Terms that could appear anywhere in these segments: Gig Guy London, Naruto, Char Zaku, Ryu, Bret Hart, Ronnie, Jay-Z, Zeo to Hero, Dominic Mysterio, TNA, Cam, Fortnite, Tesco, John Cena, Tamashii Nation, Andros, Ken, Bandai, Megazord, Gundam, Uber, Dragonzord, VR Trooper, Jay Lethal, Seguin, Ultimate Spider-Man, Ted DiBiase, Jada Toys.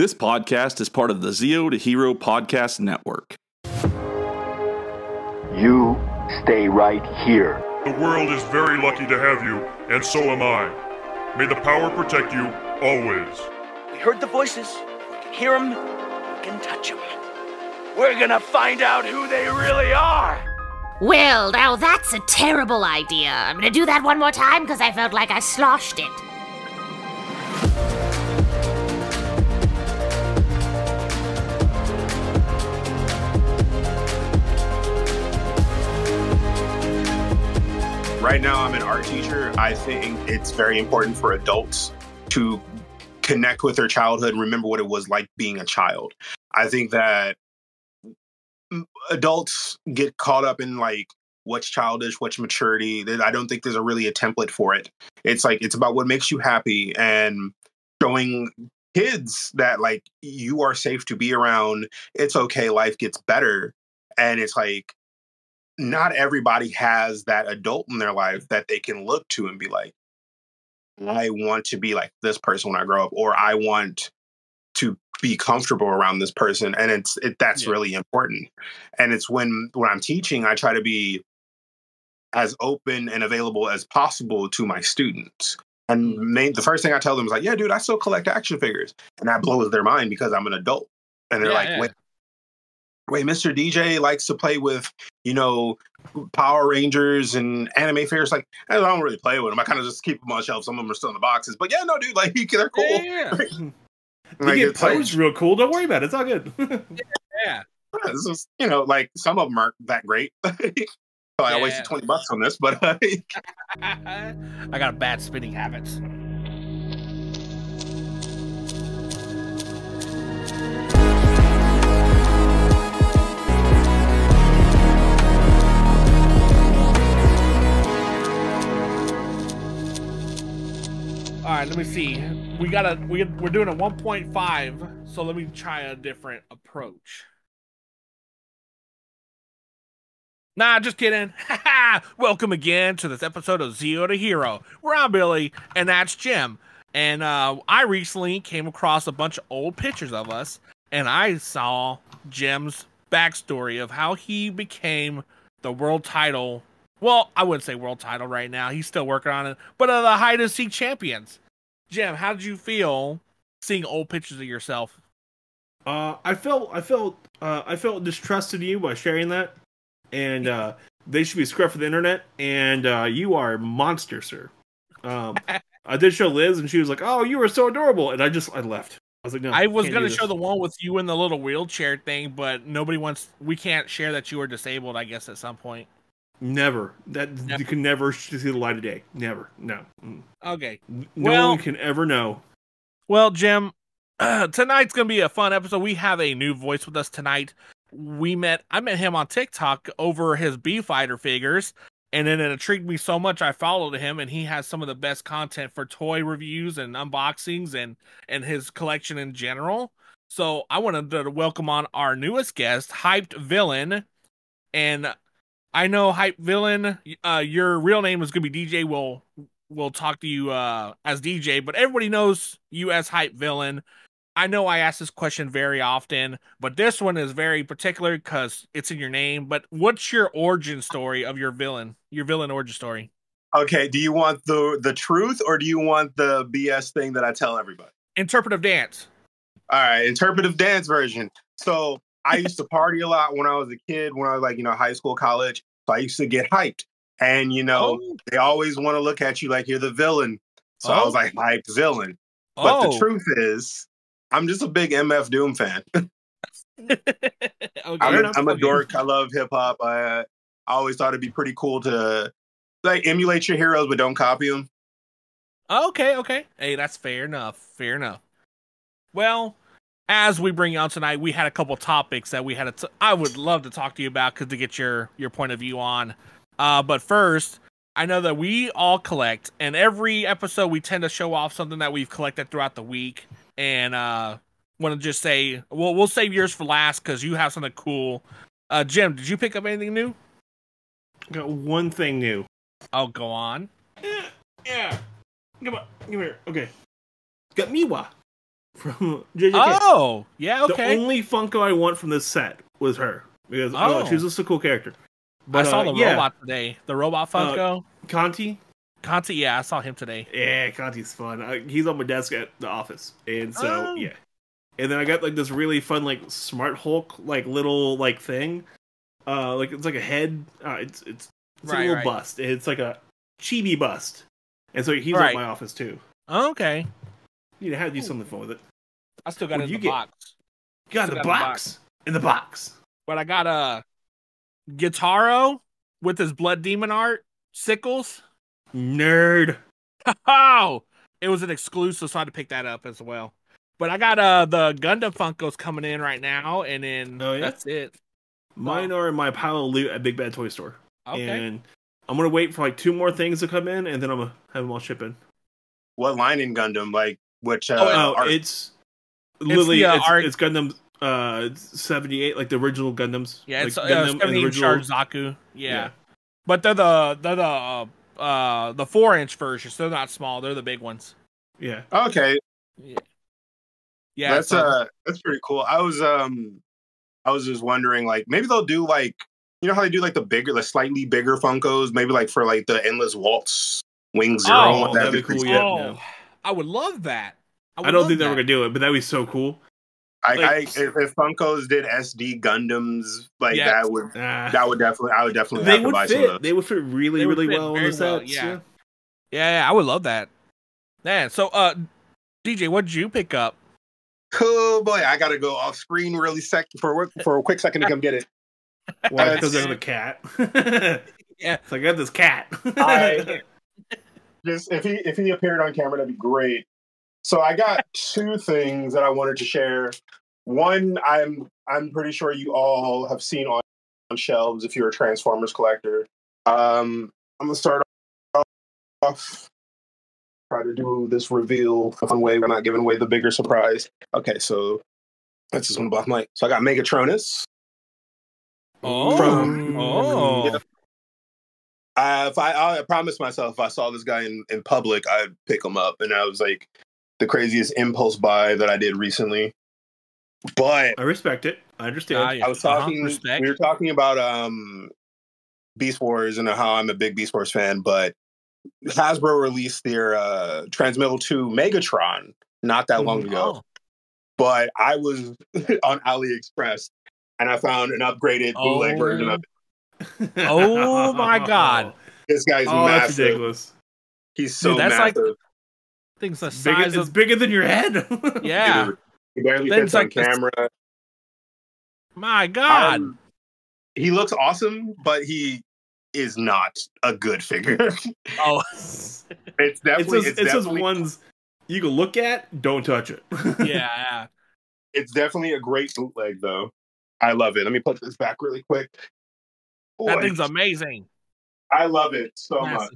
This podcast is part of the Zeo to Hero Podcast Network. You stay right here. The world is very lucky to have you, and so am I. May the power protect you, always. We heard the voices. We can hear them. We can touch them. We're gonna find out who they really are! Well, now that's a terrible idea. I'm gonna do that one more time because I felt like I sloshed it. Right now I'm an art teacher. I think it's very important for adults to connect with their childhood and remember what it was like being a child. I think that adults get caught up in like what's childish, what's maturity. I don't think there's really a template for it. It's like, it's about what makes you happy and showing kids that like you are safe to be around. It's okay. Life gets better. And it's like, not everybody has that adult in their life that they can look to and be like, I want to be like this person when I grow up, or I want to be comfortable around this person. And that's really important. And it's when I'm teaching, I try to be as open and available as possible to my students. And the first thing I tell them is like, yeah, dude, I still collect action figures. And that blows their mind because I'm an adult. And they're Wait, Mr. DJ likes to play with, Power Rangers and anime figures. Like, I don't really play with them. I kind of just keep them on shelves. Some of them are still in the boxes. But yeah, no, dude, like, they're cool. Yeah. They get posed real cool. Don't worry about it. It's all good. Yeah. It's just, some of them aren't that great. So I wasted $20 on this, but I got a bad spinning habit. All right, let me see. We're doing a 1.5, so let me try a different approach. Nah, just kidding. Welcome again to this episode of Zeo to Hero, where I'm Billy, and that's Jim. And I recently came across a bunch of old pictures of us, and I saw Jim's backstory of how he became the world title. Well, I wouldn't say world title right now. He's still working on it. But the hide and seek champions. Jim, how did you feel seeing old pictures of yourself? I felt distrusted you by sharing that, and they should be scruffed for the internet. And you are a monster, sir. I did show Liz, and she was like, "Oh, you were so adorable," and I left. I was like, "No." I was gonna show the one with you in the little wheelchair thing, but nobody wants. We can't share that you were disabled. I guess at some point. Never. You can never see the light of day. Never. No. Okay. No one can ever know. Well, Jim, tonight's going to be a fun episode. We have a new voice with us tonight. I met him on TikTok over his B-Fighter figures, and then it intrigued me so much I followed him, and he has some of the best content for toy reviews and unboxings and his collection in general. So I wanted to welcome on our newest guest, HypedVillain, and I know, HypedVillain, your real name is going to be DJ. We'll talk to you as DJ, but everybody knows you as HypedVillain. I know I ask this question very often, but this one is very particular because it's in your name. But what's your origin story of your villain origin story? Okay, do you want the truth or do you want the BS thing that I tell everybody? Interpretive dance. All right, interpretive dance version. So I used to party a lot when I was a kid, when I was like, high school, college. So I used to get hyped. And, they always want to look at you like you're the villain. So I was like, hyped villain. But the truth is, I'm just a big MF Doom fan. Okay, I'm a dork. I love hip hop. I always thought it'd be pretty cool to like emulate your heroes, but don't copy them. Okay. Hey, that's fair enough. Fair enough. Well, as we bring you on tonight, we had a couple topics that I would love to talk to you about to get your point of view on. But first, I know that we all collect, and every episode we tend to show off something that we've collected throughout the week. And want to just say, well, we'll save yours for last because you have something cool. Jim, did you pick up anything new? Got one thing new. Oh, go on. Yeah. Come here. Okay. Got Miwa. from jjk. Oh, yeah, okay. The only Funko I want from this set was her. Because she was just a cool character. But, I saw the robot today. The robot Funko. Conti, yeah, I saw him today. Yeah, Conti's fun. He's on my desk at the office. And so, yeah. And then I got, like, this really fun, like, Smart Hulk, like, little, like, thing. Like, it's like a head. It's a little bust. It's like a chibi bust. And so he's at my office, too. Oh, okay. You know, how to do something fun with it. I still got it in the box. Got the box? In the box. But I got a Guitaro with his Blood Demon Art sickles. Nerd. Oh, it was an exclusive, so I had to pick that up as well. But I got the Gundam Funkos coming in right now, and then that's it. Mine are in my pile of loot at Big Bad Toy Store. Okay. And I'm going to wait for like 2 more things to come in, and then I'm going to have them all ship in. What line in Gundam? Like, which it's Gundam 78, like the original Gundams. Yeah, like it's Gundam and the original Char Zaku. Yeah. But they're the 4-inch versions. They're not small. They're the big ones. Yeah. Okay. Yeah. That's pretty cool. I was just wondering, like, maybe they'll do, like, you know how they do, like, the slightly bigger Funkos, maybe like for like the Endless Waltz Wing Zero. Oh, that'd be cool. Yeah. Oh, I would love that. I don't think they were gonna do it, but that'd be so cool. If Funkos did SD Gundams, like I would definitely have to buy some of those. They would fit really well in the set. Yeah, I would love that. Man, so DJ, what did you pick up? Oh boy, I gotta go off screen really for a quick second to come get it. Why? Because I have a cat. Yeah, so I got this cat. If he appeared on camera, that'd be great. So I got 2 things that I wanted to share. One, I'm pretty sure you all have seen on shelves if you're a Transformers collector. I'm gonna start off, try to do this reveal one way. We're not giving away the bigger surprise. Okay, so that's just one block mic. So I got Megatronus. I promised myself if I saw this guy in public, I'd pick him up, and I was like, the craziest impulse buy that I did recently. But I respect it. I understand. I was talking. We were talking about Beast Wars and how I'm a big Beast Wars fan. But Hasbro released their Transmetal 2 Megatron not that long ago. But I was on AliExpress and I found an upgraded bootleg version of it. Oh my god! This guy's massive. That's ridiculous. He's so massive. Like, things the size it's bigger than your head. Yeah, he barely fits on camera. My god, he looks awesome, but he is not a good figure. It's definitely ones you can look at. Don't touch it. Yeah, it's definitely a great bootleg, though. I love it. Let me put this back really quick. Boy, that thing's amazing. I love it so much.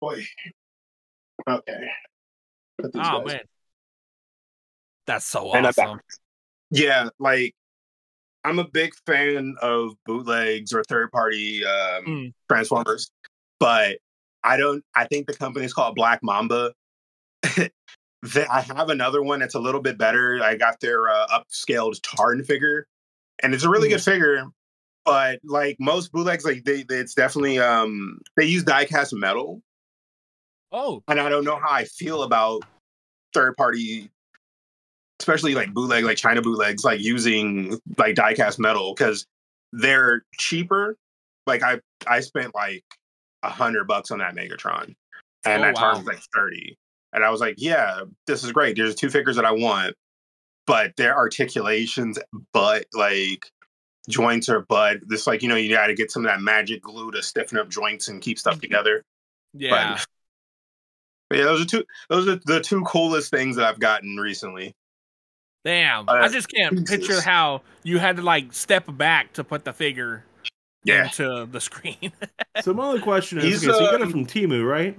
Boy. Okay. Man, that's so awesome. Yeah, like I'm a big fan of bootlegs or third-party Transformers, but I think the company's called Black Mamba. I have another one that's a little bit better. I got their upscaled Tarn figure, and it's a really good figure. But like most bootlegs, like it's definitely they use die-cast metal. And I don't know how I feel about third-party, especially like bootleg, like China bootlegs, like using like die-cast metal because they're cheaper. Like I spent like $100 on that Megatron, and that Tarn was like $30. And I was like, yeah, this is great. There's 2 figures that I want, but their articulations, but like joints are, but this like you got to get some of that magic glue to stiffen up joints and keep stuff together. Yeah. But yeah, those are the 2 coolest things that I've gotten recently. Damn, I just can't picture how you had to like step back to put the figure into the screen. So my only question is, so you got it from Temu, right?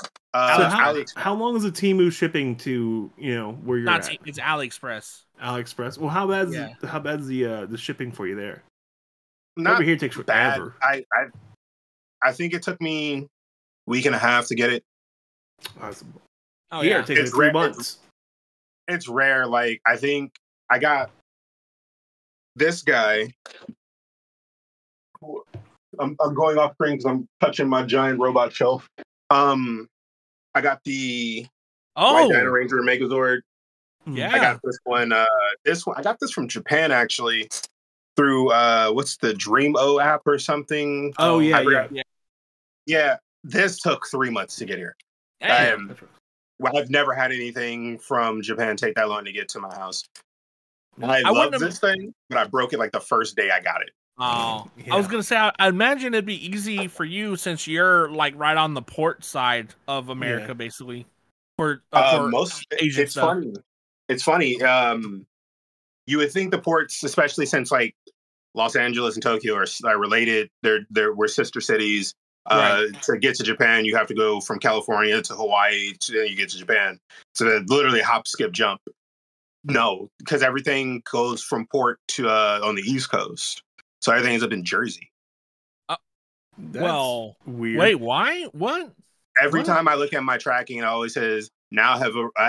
So how long is a Temu shipping to where you're at? It's AliExpress. AliExpress. Well, how bad's the shipping for you there? Not over here takes forever. I think it took me a week and a half to get it. Awesome. Oh, yeah. It takes like 3 months. It's rare. Like, I think I got this guy. I'm going off screen because I'm touching my giant robot shelf. I got the White Dino Ranger Megazord. Yeah. I got this one. I got this from Japan, actually, through what's the Dream-O app or something? Oh, yeah. This took 3 months to get here. Well, I've never had anything from Japan take that long to get to my house. I love this thing, but I broke it like the first day I got it. Oh, yeah. I was going to say, I imagine it'd be easy for you since you're like right on the port side of America, basically. For most Asian stuff. It's funny. You would think the ports, especially since like Los Angeles and Tokyo are related. We're sister cities. Right. To get to Japan, you have to go from California to Hawaii, then you get to Japan. So they're literally hop, skip, jump. No, because everything goes from port to on the East Coast. So everything ends up in Jersey. Well, weird. Wait, why? What? Every time I look at my tracking, it always says now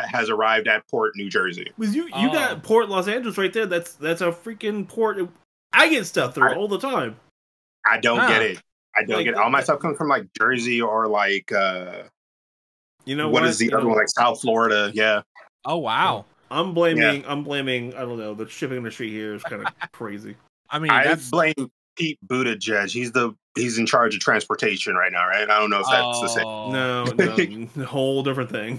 has arrived at Port New Jersey. You got Port Los Angeles right there. That's a freaking port. I get stuff through all the time. I don't get it. I don't get it. All my stuff comes from like Jersey or like what is the other one like South Florida? Yeah. Oh wow. I'm blaming. I don't know. The shipping industry here is kind of crazy. I mean, I blame Pete Buttigieg. He's in charge of transportation right now, right? I don't know if that's the same. No, whole different thing.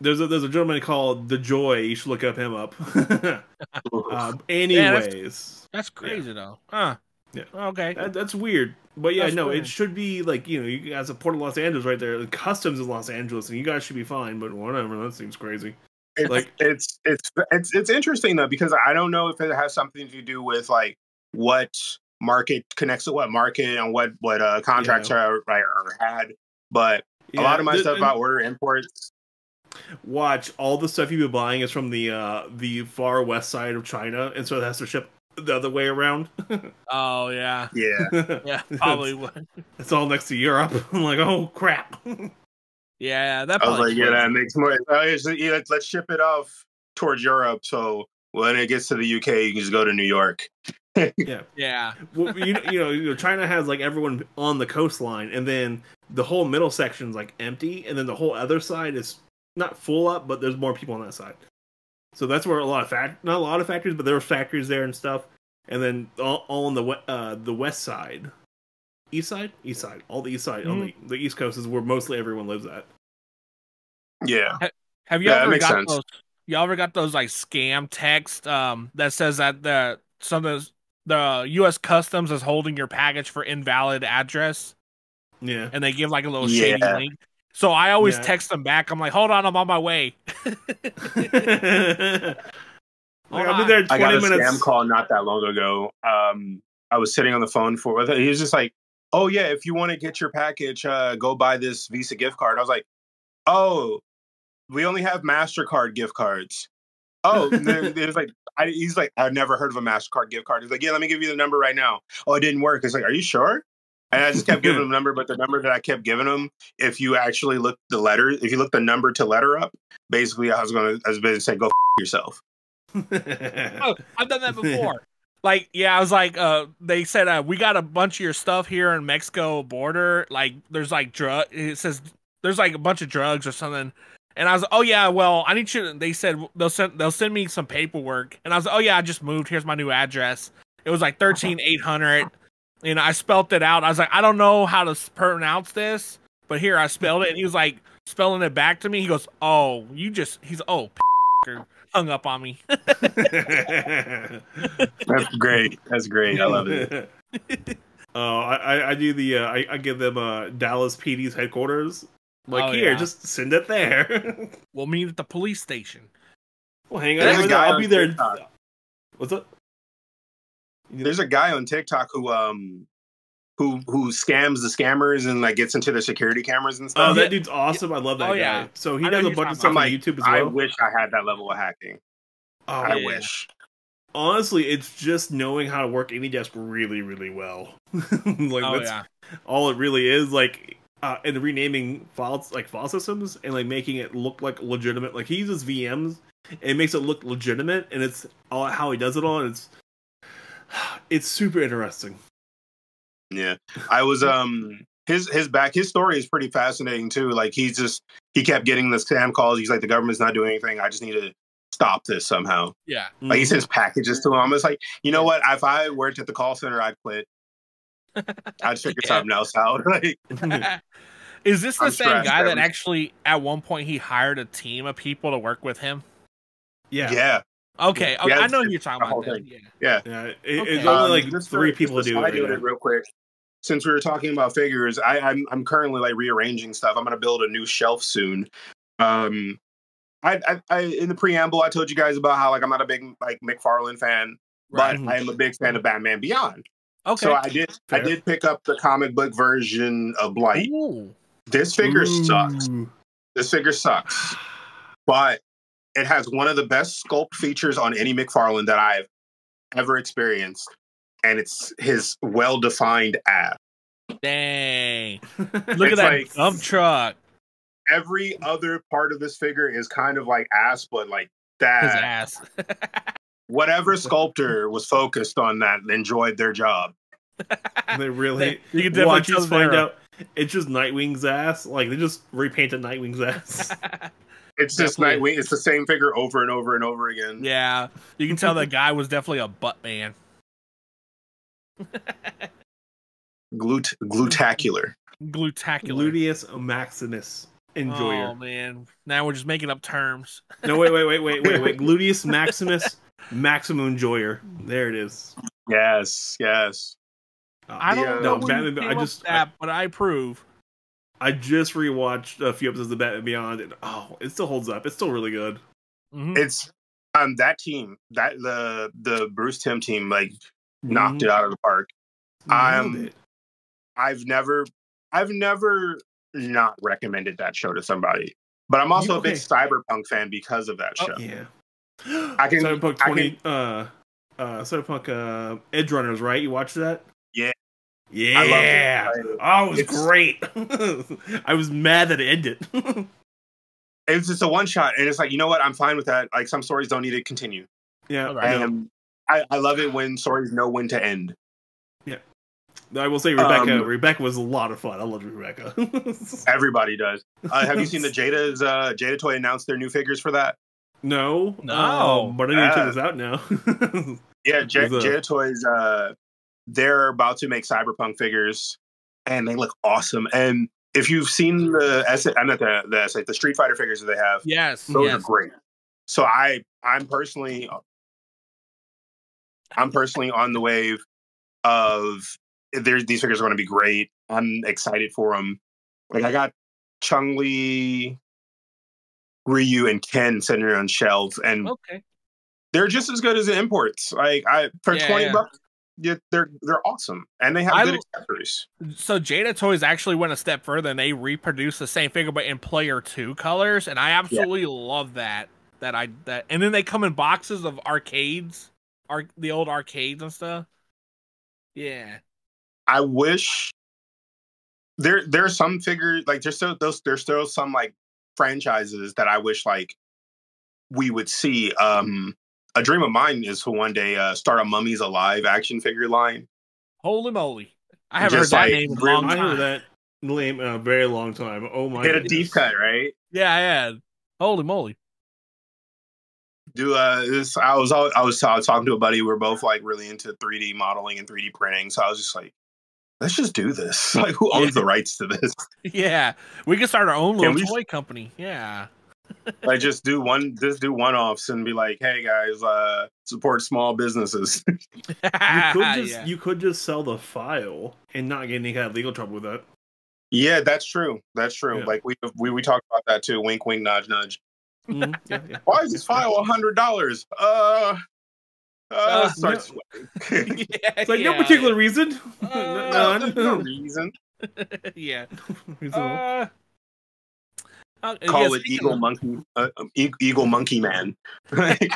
There's a gentleman called The Joy. You should look him up. Anyways, that's crazy though. Yeah. Okay. That's weird. But yeah, that's weird. It should be like, you guys have Port of Los Angeles right there. The customs in Los Angeles, and you guys should be fine. But whatever, that seems crazy. It's interesting though, because I don't know if it has something to do with like what market connects to what market and what contracts are had. But a lot of my stuff I order imports. Watch all the stuff you've been buying is from the far west side of China, and so it has to ship the other way around. Oh yeah, yeah, yeah. Probably would. It's all next to Europe. I'm like, oh crap. Yeah, that. I was like, that makes more. Let's ship it off towards Europe. So when it gets to the UK, you can just go to New York. Yeah, yeah. Well, China has like everyone on the coastline, and then the whole middle section's like empty, and then the whole other side is not full up, but there's more people on that side. So that's where not a lot of factories, but there were factories there and stuff. And then all on the west side. East side. All the east side. Mm-hmm. On the east coast is where mostly everyone lives at. Yeah. Have you ever got those? You ever got those like scam text that says that the U.S. Customs is holding your package for invalid address? Yeah. And they give like a little shady link. So I always text them back. I'm like, hold on, I'm on my way. I'll be there in 20 minutes. I got a scam call not that long ago. I was sitting on the phone for, he was just like, oh yeah, if you want to get your package, go buy this Visa gift card. I was like, oh, we only have MasterCard gift cards. Oh, it was like, he's like, I've never heard of a MasterCard gift card. He's like, yeah, let me give you the number right now. Oh, it didn't work. It's like, are you sure? And I just kept giving him the number, but the number that I kept giving him, if you actually look the letter, if you look the number to letter up, basically I was going to say, go f yourself. Oh, I've done that before. Like, yeah, I was like, they said, we got a bunch of your stuff here in Mexico border. Like, there's like drug. It says there's like a bunch of drugs or something. And I was like, oh yeah, well, I need you. They said they'll send me some paperwork. And I was like, oh yeah, I just moved. Here's my new address. It was like 13800. And I spelt it out. I was like, I don't know how to pronounce this, but here I spelled it. And he was like spelling it back to me. He goes, oh, you just, he's, oh, hung up on me. That's great. That's great. I love it. Oh, I do the, I give them Dallas PD's headquarters. Like, just send it there. We'll meet at the police station. Well, hang on. I'll be there. TikTok. What's up? There's a guy on TikTok who scams the scammers and like gets into their security cameras and stuff. Oh, that dude's awesome! I love that guy. Yeah. So he does a bunch of stuff on YouTube as well. I wish I had that level of hacking. Oh, I wish. Honestly, it's just knowing how to work any desk really, really well. Like that's all it really is. Like and renaming file systems and like making it look like legitimate. Like he uses VMs and it makes it look legitimate, and it's all how he does it all. And it's super interesting. Yeah, I was his story is pretty fascinating too. Like he kept getting the scam calls. He's like, the government's not doing anything. I just need to stop this somehow. Yeah, like he sends packages to him. It's like, you know what? If I worked at the call center, I'd quit. I'd figure something else out. Like, is this the same guy that actually at one point he hired a team of people to work with him? Yeah. Yeah. Okay. Yeah. Okay. Yeah, I know you're talking about that. Yeah. Yeah. Yeah. It's only like three people do it. I do it real quick. Since we were talking about figures, I'm currently like rearranging stuff. I'm gonna build a new shelf soon. I in the preamble I told you guys about how like I'm not a big like McFarlane fan, right, but I am a big fan of Batman Beyond. Okay. So I did pick up the comic book version of Blight. Ooh. This figure sucks. This figure sucks. But it has one of the best sculpt features on any McFarlane that I've ever experienced. And it's his well-defined ass. Dang. Look at that like, dump truck. Every other part of this figure is kind of like ass, but like that. His ass. Whatever sculptor was focused on that enjoyed their job. They really... You can definitely just find out. It's just Nightwing's ass. Like, they just repainted Nightwing's ass. It's just Nightwing. It's the same figure over and over and over again. Yeah. You can tell that guy was definitely a butt man. Glutacular. Gluteus Maximus. Enjoyer. Oh, man. Now we're just making up terms. No, wait. Gluteus Maximus... Maximum Enjoyer. There it is. Yes, yes. I don't know. No, Batman, but I approve. I just rewatched a few episodes of Batman Beyond, and it still holds up. It's still really good. Mm-hmm. It's that team, the Bruce Timm team, like knocked it out of the park. I've never not recommended that show to somebody, but I'm also a big Cyberpunk fan because of that show. Yeah. Cyberpunk Edge Runners, right? You watched that? Yeah. Yeah. It was great. I was mad that it ended. It's just a one shot, and it's like, you know what? I'm fine with that. Like, some stories don't need to continue. Yeah. Right. I love it when stories know when to end. Yeah. I will say Rebecca was a lot of fun. I loved Rebecca. Everybody does. Have you seen the Jada Toy announced their new figures for that? No, but I need to check this out now. Yeah, Jada Toys, they're about to make Cyberpunk figures, and they look awesome. And if you've seen the Street Fighter figures that they have, those are great. So I'm personally on the wave of these figures are going to be great. I'm excited for them. Like, I got Chun-Li, Ryu, and Ken sitting on shelves, and they're just as good as the imports. Like, $20, they're awesome, and they have good accessories. So Jada Toys actually went a step further, and they reproduced the same figure but in Player 2 colors, and I absolutely love that. And then they come in boxes of arcades, the old arcades and stuff. Yeah, I wish there's some figures like there's still some like franchises that I wish like we would see. A dream of mine is to one day start a Mummies Alive action figure line. Holy moly, I haven't heard that name in a long time. I heard that name in a very long time. Oh my! Hit a deep cut, right? Yeah, I had. Holy moly. I was talking to a buddy. We're both like really into 3D modeling and 3D printing, so I was just like, let's just do this. Like, who owns the rights to this? Yeah, we can start our own little toy company. Yeah, like just do one-offs and be like, hey guys, support small businesses. You could just sell the file and not get any kind of legal trouble with that. Yeah, that's true. That's true. Yeah. Like we talked about that too. Wink, wink, nudge, nudge. Mm-hmm. Yeah. Why is this file $100? Sweating. Yeah, it's like no particular reason. No reason. Yeah. Call it Eagle Monkey Man. Like,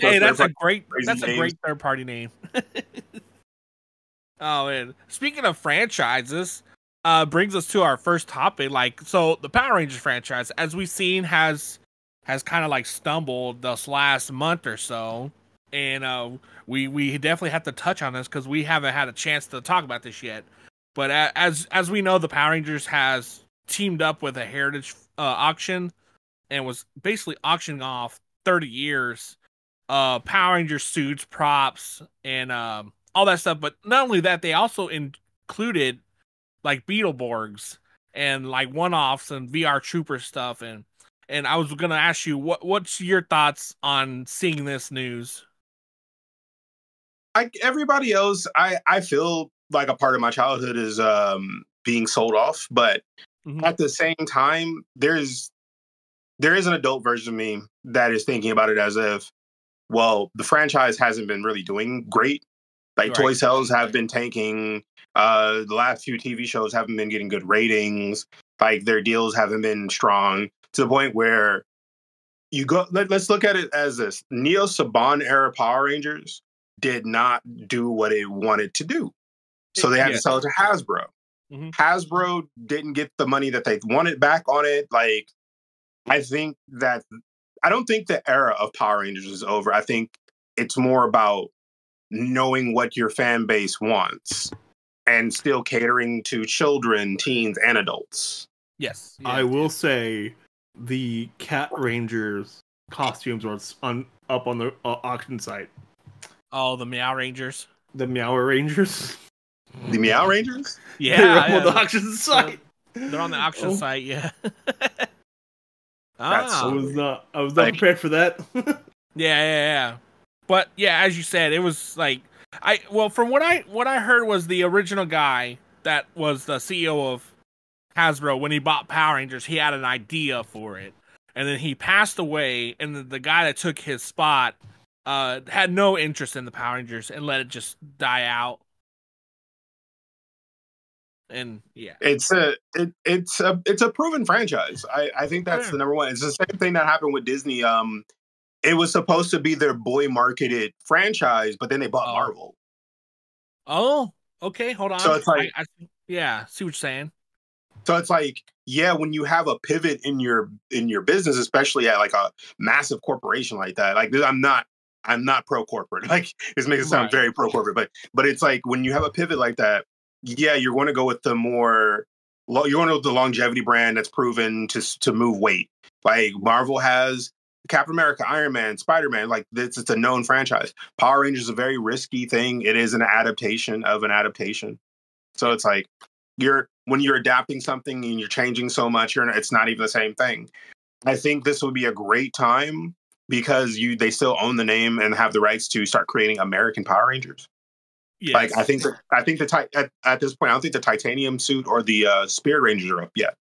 hey, that's a great third party name. Oh man. Speaking of franchises, brings us to our first topic. Like, so the Power Rangers franchise, as we've seen, has kind of like stumbled this last month or so. And we definitely have to touch on this because we haven't had a chance to talk about this yet. But as we know, the Power Rangers has teamed up with a heritage auction and was basically auctioning off 30 years Power Ranger suits, props, and all that stuff. But not only that, they also included like Beetleborgs and like one-offs and VR Trooper stuff. And I was going to ask you, what's your thoughts on seeing this news? Like everybody else, I feel like a part of my childhood is being sold off. But at the same time, there is an adult version of me that is thinking about it as if, well, the franchise hasn't been really doing great. Like, toy sales have been tanking. The last few TV shows haven't been getting good ratings. Like, their deals haven't been strong. To the point where you go, let's look at it as this. Neo Saban era Power Rangers did not do what it wanted to do. So they had to sell it to Hasbro. Hasbro didn't get the money that they wanted back on it. Like, I don't think the era of Power Rangers is over. I think it's more about knowing what your fan base wants and still catering to children, teens, and adults. Yes. Yeah, I will say the Cat Rangers costumes are up on the auction site. Oh, the Meow Rangers. The Meow Rangers. The Meow Rangers? Yeah. They're up on the auction site. They're on the auction site, yeah. I was not prepared for that. Yeah. But yeah, as you said, it was like from what I heard was the original guy that was the CEO of Hasbro, when he bought Power Rangers, he had an idea for it. And then he passed away, and the guy that took his spot had no interest in the Power Rangers and let it just die out. And yeah, it's a proven franchise. I think that's the number one. It's the same thing that happened with Disney. It was supposed to be their boy marketed franchise, but then they bought Marvel. Oh, okay, hold on. So it's like, I see what you're saying. So it's like, yeah, when you have a pivot in your business, especially at like a massive corporation like that, like I'm not pro corporate. Like, this makes it sound very pro corporate, but it's like when you have a pivot like that. Yeah, you're going to go with the longevity brand that's proven to move weight. Like, Marvel has Captain America, Iron Man, Spider-Man. Like, it's a known franchise. Power Rangers is a very risky thing. It is an adaptation of an adaptation. So it's like when you're adapting something and you're changing so much, it's not even the same thing. I think this would be a great time because they still own the name and have the rights to start creating American Power Rangers. Yes. Like, I think at this point, I don't think the titanium suit or the Spirit Rangers are up yet.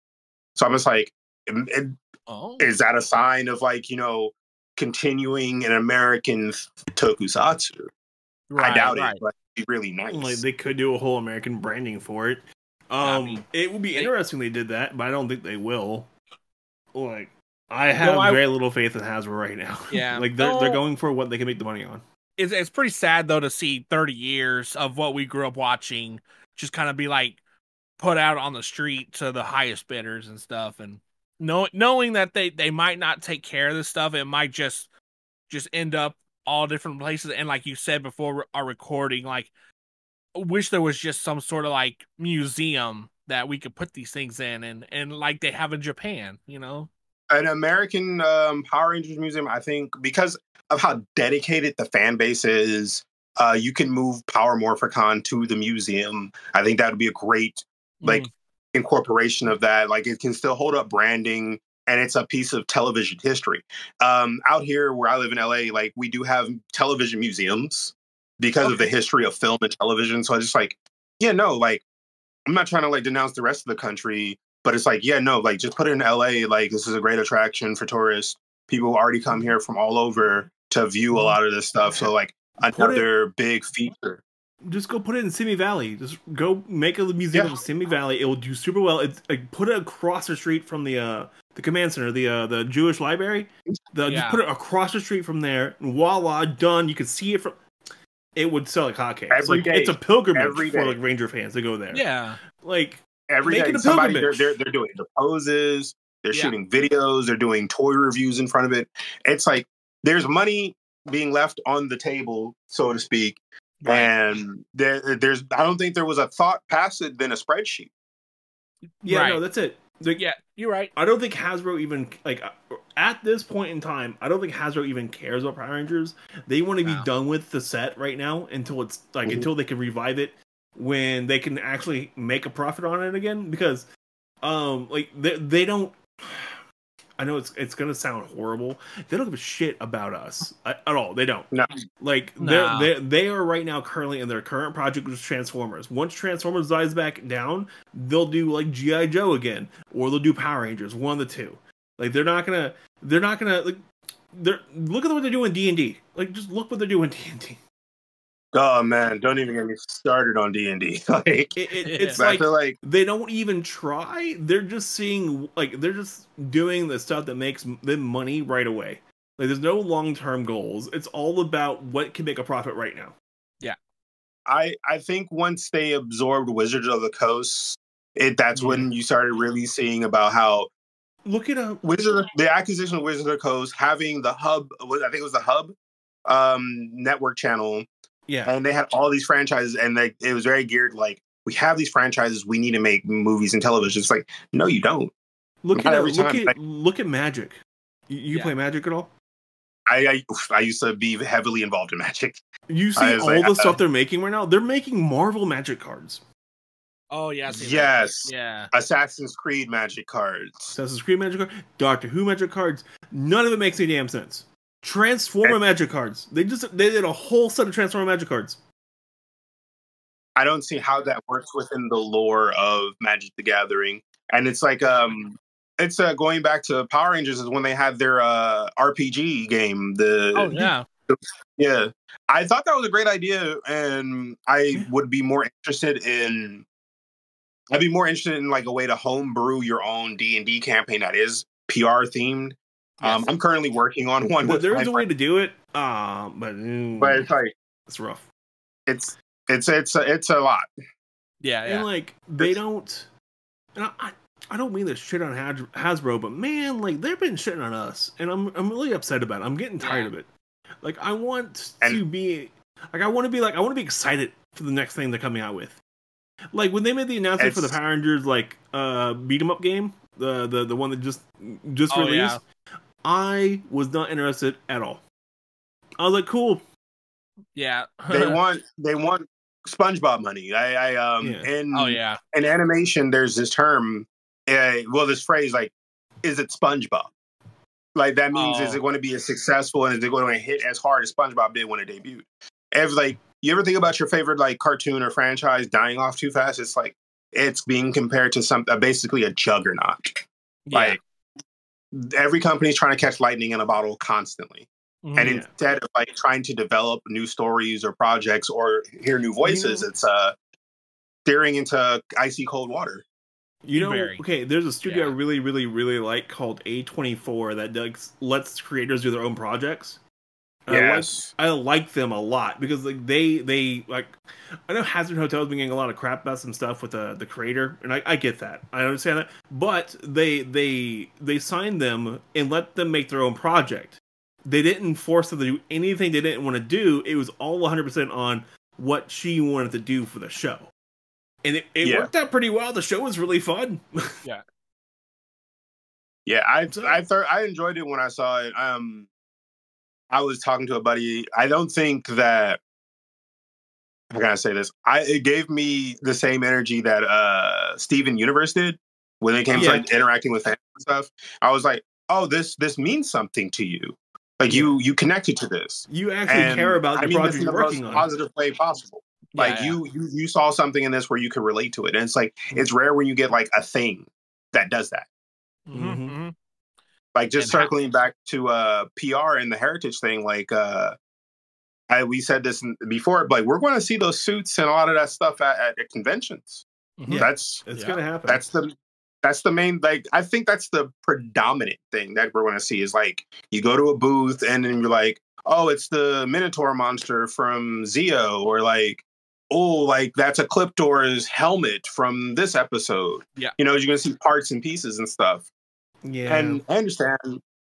So I'm just like, is that a sign of, like, you know, continuing an American tokusatsu? Right, I doubt it, but it'd be really nice. Like, they could do a whole American branding for it. It would be interesting they did that, but I don't think they will. Like, I have very little faith in Hasbro right now. Yeah, like they're going for what they can make the money on. It's pretty sad, though, to see 30 years of what we grew up watching just kind of be, like, put out on the street to the highest bidders and stuff. And knowing that they might not take care of this stuff, it might just end up all different places. And like you said before our recording, like, I wish there was just some sort of, like, museum that we could put these things in and like they have in Japan, you know? An American Power Rangers museum, I think, because of how dedicated the fan base is, you can move Power Morphicon to the museum. I think that would be a great, like, incorporation of that. Like, it can still hold up branding, and it's a piece of television history. Out here where I live in LA, like, we do have television museums because of the history of film and television. So I just like, yeah, no, like, I'm not trying to, like, denounce the rest of the country, but it's like, yeah, no, like, just put it in LA. Like, this is a great attraction for tourists. People already come here from all over to view a lot of this stuff. So, like, another big feature. Just go put it in Simi Valley. Just go make a museum of Simi Valley. It will do super well. It's like, put it across the street from the command center, the Jewish library. Just put it across the street from there. And voila, done. You can see it from. It would sell like hotcakes. Every day, it's a pilgrimage for like Ranger fans to go there. Yeah, like. every day somebody, they're doing the poses, they're shooting videos, they're doing toy reviews in front of it. It's like there's money being left on the table, so to speak. Right. And there's I don't think there was a thought past it than a spreadsheet. Yeah, right. No, that's it. Like, yeah, you're right. I don't think Hasbro even, like, at this point in time, I don't think Hasbro even cares about Power Rangers. They want to be done with the set right now until it's, like, until they can revive it when they can actually make a profit on it again. Because, like, they don't, I know it's going to sound horrible. They don't give a shit about us at all. They don't. No. Like, they are right now currently in their current project with Transformers. Once Transformers dies back down, they'll do, like, G.I. Joe again. Or they'll do Power Rangers. One of the two. Like, they're not going to, like, look at what they're doing in D&D. Like, just look what they're doing in D&D. Oh, man. Don't even get me started on D&D. Like, it's like, they don't even try. They're just seeing, like, they're just doing the stuff that makes them money right away. Like, there's no long-term goals. It's all about what can make a profit right now. Yeah. I think once they absorbed Wizards of the Coast, that's when you started really seeing about how, look at the acquisition of Wizards of the Coast, having the Hub, I think it was the Hub network channel. Yeah. And they had all these franchises, and it was very geared, like, we have these franchises, we need to make movies and television. It's like, no, you don't. Look at Magic. You play Magic at all? I used to be heavily involved in Magic. You see all the stuff they're making right now? They're making Marvel Magic cards. Oh, yeah. Yes. Yeah. Assassin's Creed Magic cards. Assassin's Creed Magic cards. Doctor Who Magic cards. None of it makes any damn sense. Transformer Magic cards. They did a whole set of Transformer Magic cards. I don't see how that works within the lore of Magic the Gathering. And it's like it's going back to Power Rangers is when they had their RPG game. Yeah. I thought that was a great idea, and I would be more interested in. I'd be more interested in, like, a way to homebrew your own D&D campaign that is PR themed. Yes. I'm currently working on one. There is a way to do it, but it's like, it's rough. It's a lot. Yeah, yeah. And, like, they don't. And I don't mean to shit on Hasbro, but, man, like, they've been shitting on us, and I'm really upset about it. I'm getting tired of it. Like, I want to be I want to be excited for the next thing they're coming out with. Like, when they made the announcement for the Power Rangers, like, beat 'em up game, the one that just released. Yeah. I was not interested at all. I was like, cool. Yeah. They want SpongeBob money. In animation, there's this term, this phrase, like, is it SpongeBob? Like, that means, is it going to be as successful, and is it going to hit as hard as SpongeBob did when it debuted? You ever think about your favorite, like, cartoon or franchise dying off too fast? It's like, it's being compared to basically a juggernaut. Yeah. Like, every company's trying to catch lightning in a bottle constantly. Mm-hmm. And instead of, like, trying to develop new stories or projects or hear new voices, it's staring into icy cold water. You know, okay, there's a studio I really, really, really like called A24 that lets creators do their own projects. Yes. I like them a lot because, like, they like, I know Hazard Hotel's been getting a lot of crap about some stuff with the creator, and I get that. I understand that. But they signed them and let them make their own project. They didn't force them to do anything they didn't want to do. It was all 100% on what she wanted to do for the show. And it worked out pretty well. The show was really fun. Yeah. Yeah, I enjoyed it when I saw it. I was talking to a buddy. I don't think that, how can I say this? It gave me the same energy that Steven Universe did when it came to, like, interacting with fans and stuff. I was like, oh, this means something to you. Like, you connected to this. You actually care about the project you're working on. In the most positive way possible. Like, you saw something in this where you could relate to it. And it's like, it's rare when you get, like, a thing that does that. Mm-hmm. Like, just circling back to PR and the heritage thing, like, we said this before, but, like, we're going to see those suits and a lot of that stuff at conventions. Mm-hmm. Yeah. It's going to happen. That's the main, like, I think that's the predominant thing that we're going to see is, like, you go to a booth and then you're like, oh, it's the Minotaur monster from Zeo, or, like, oh, like that's a Cliptor's helmet from this episode. Yeah. You know, you're going to see parts and pieces and stuff. Yeah. And I understand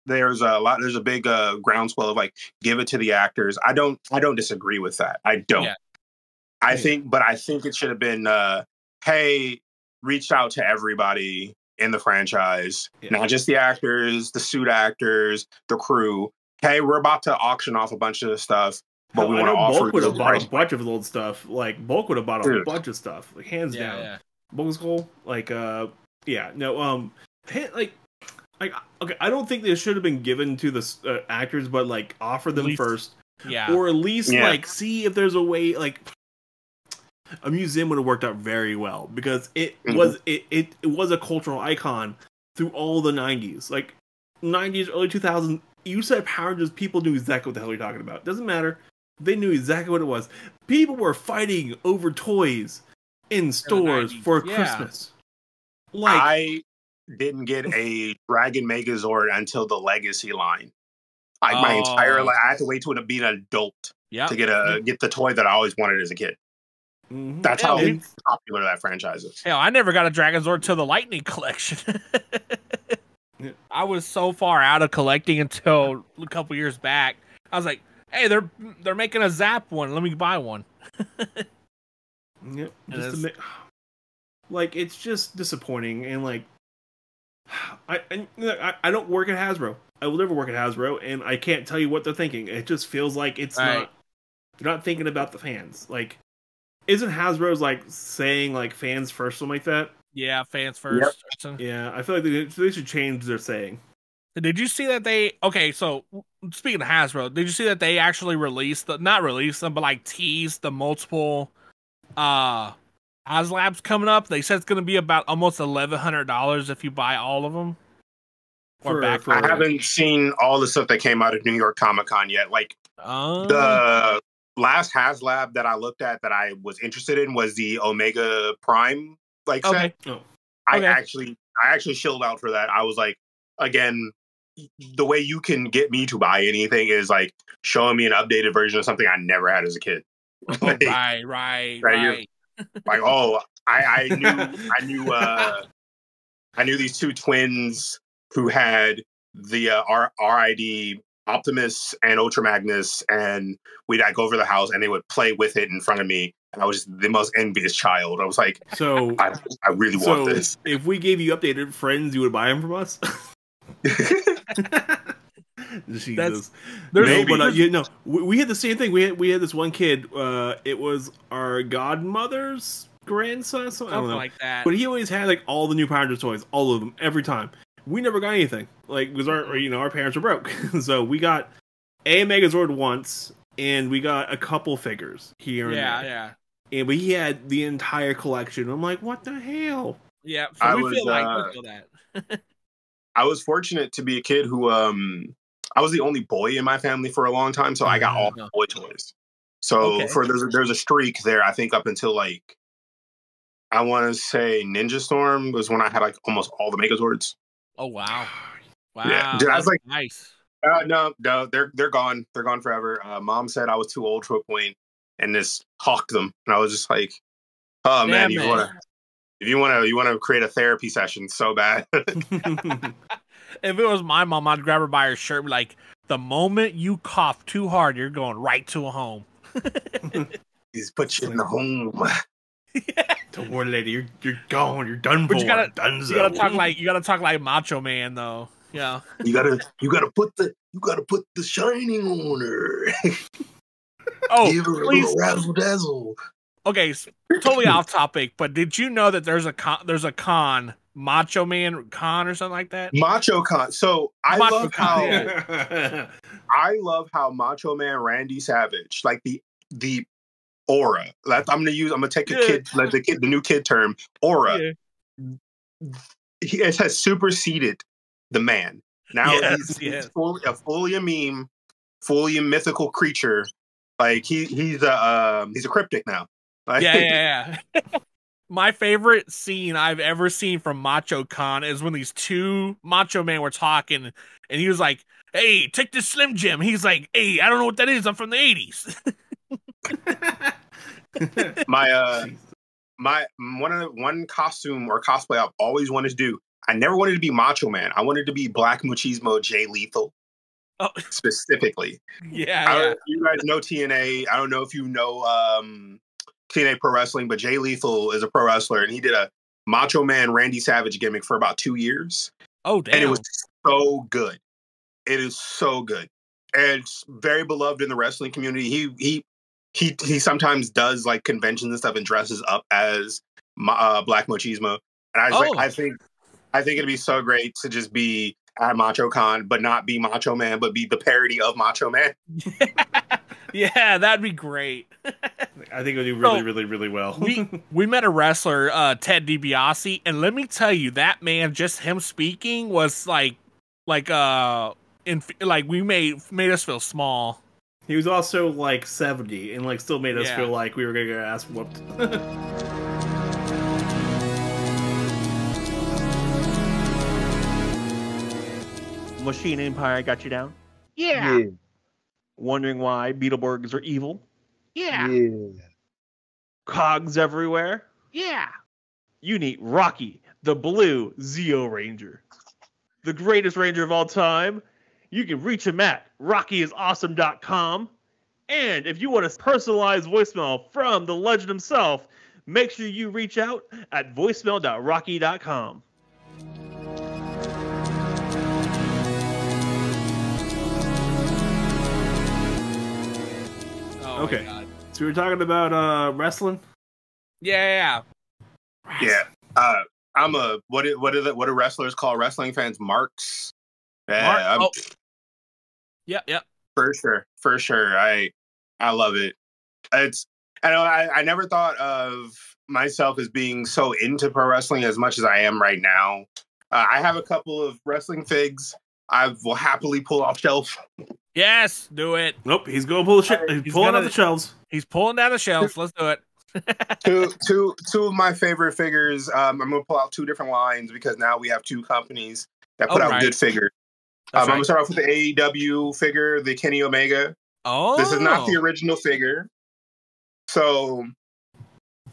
there's a lot, there's a big groundswell of like, give it to the actors. I don't disagree with that. I don't. Yeah. I think it should have been, hey, reach out to everybody in the franchise, not just the actors, the suit actors, the crew. Hey, we're about to auction off a bunch of stuff, but we want to offer. Bulk would have bought a bunch of old stuff. Like, Bulk would have bought a bunch of stuff, like, hands down. Yeah. Bulk was cool. Like, okay, I don't think they should have been given to the actors, but like, offer them first. Yeah. Or at least, like, see if there's a way, like, a museum would have worked out very well, because it was it was a cultural icon through all the 90s. Like, 90s, early 2000s, you said Power Rangers, people knew exactly what the hell you're talking about. Doesn't matter. They knew exactly what it was. People were fighting over toys in stores for Christmas. Like, I didn't get a Dragon Megazord until the Legacy line. Like, my entire life, I had to wait to be an adult to get the toy that I always wanted as a kid. Mm-hmm. That's how popular that franchise is. Hell, I never got a Dragonzord till the Lightning Collection. I was so far out of collecting until a couple years back. I was like, "Hey, they're making a Zap one. Let me buy one." Yep. Just like, it's just disappointing, and like, I don't work at Hasbro. I will never work at Hasbro, and I can't tell you what they're thinking. It just feels like it's not. They're not thinking about the fans, like. Isn't Hasbro's like saying like fans first, something like that? Yeah, fans first. Yep. Yeah, I feel like they should change their saying. Did you see that they? Okay, so speaking of Hasbro, did you see that they actually released but like teased the multiple HasLabs coming up? They said it's going to be about almost $1,100 if you buy all of them. I haven't seen all the stuff that came out of New York Comic Con yet. Like the last HasLab that I looked at that I was interested in was the Omega Prime set. Oh. I actually chilled out for that. I was like, again, the way you can get me to buy anything is like showing me an updated version of something I never had as a kid. Oh, like, right. Like, oh, I knew these two twins who had the RID Optimus and Ultra Magnus, and we'd go over the house and they would play with it in front of me, and I was just the most envious child. I was like, so I really want this. If we gave you updated friends, you would buy them from us? Jesus. We had the same thing. We had this one kid, it was our godmother's grandson, something like that. But he always had like all the new Power Rangers toys, all of them, every time. We never got anything, like, because our parents were broke. So we got a Megazord once, and we got a couple figures here and there. Yeah. And but he had the entire collection. I'm like, what the hell? Yeah, so we feel that. I was fortunate to be a kid who I was the only boy in my family for a long time, so I got all the boy toys. So there's a streak there, I think, up until like, I want to say Ninja Storm was when I had like almost all the Megazords. Oh wow! Yeah, dude, I was like, nice. No, they're gone. They're gone forever. Mom said I was too old to a point, and just hawked them. And I was just like, oh man, you want to create a therapy session so bad. If it was my mom, I'd grab her by her shirt, like, the moment you cough too hard, you're going right to a home. He's put you in the home. Yeah. Don't worry, lady. You're gone. You're done for. You gotta talk like Macho Man, though. Yeah. You gotta put the shining on her. Oh, give her a little razzle dazzle. Okay, so, totally off topic, but did you know that there's a Macho Man Con or something like that? Macho Con. So I love how Macho Man Randy Savage, like the aura. I'm gonna take the new kid term, aura. Yeah. It has superseded the man. Now he's fully a meme, fully a mythical creature. Like he's a cryptic now. Like, yeah. My favorite scene I've ever seen from Macho Con is when these two Macho Men were talking, and he was like, "Hey, take this Slim Jim." He's like, "Hey, I don't know what that is. I'm from the '80s." My one costume or cosplay I've always wanted to do. I never wanted to be Macho Man. I wanted to be Black Machismo Jay Lethal. Oh. Specifically. Yeah. I don't know if you guys know TNA. I don't know if you know TNA Pro Wrestling, but Jay Lethal is a pro wrestler, and he did a Macho Man Randy Savage gimmick for about 2 years. Oh, damn. And it was so good. It is so good. And it's very beloved in the wrestling community. He sometimes does like conventions and stuff and dresses up as Black Machismo. And I was like, I think it'd be so great to just be at MachoCon, but not be Macho Man, but be the parody of Macho Man. Yeah, that'd be great. I think it would do really, really well. we met a wrestler, Ted DiBiase, and let me tell you, that man, just him speaking was like we made us feel small. He was also like 70 and like still made us feel like we were gonna get ass whooped. Machine Empire got you down? Yeah. Wondering why Beetleborgs are evil? Yeah. Cogs everywhere? Yeah. You need Rocky, the blue Zeo Ranger. The greatest ranger of all time. You can reach him at rockyisawesome.com. And if you want a personalized voicemail from the legend himself, make sure you reach out at voicemail.rocky.com. Okay, so we were talking about wrestling. Yeah. I'm a what do wrestlers call wrestling fans? Marks. Yeah, yeah. For sure. I love it. I never thought of myself as being so into pro wrestling as much as I am right now. I have a couple of wrestling figs I will happily pull off shelf. Yes, do it. Nope, he's going to pull the he's pulling out the shelves. He's pulling down the shelves. Let's do it. two of my favorite figures. I'm going to pull out two different lines because now we have two companies that put out good figures. I'm going to start off with the AEW figure, the Kenny Omega. Oh, this is not the original figure. So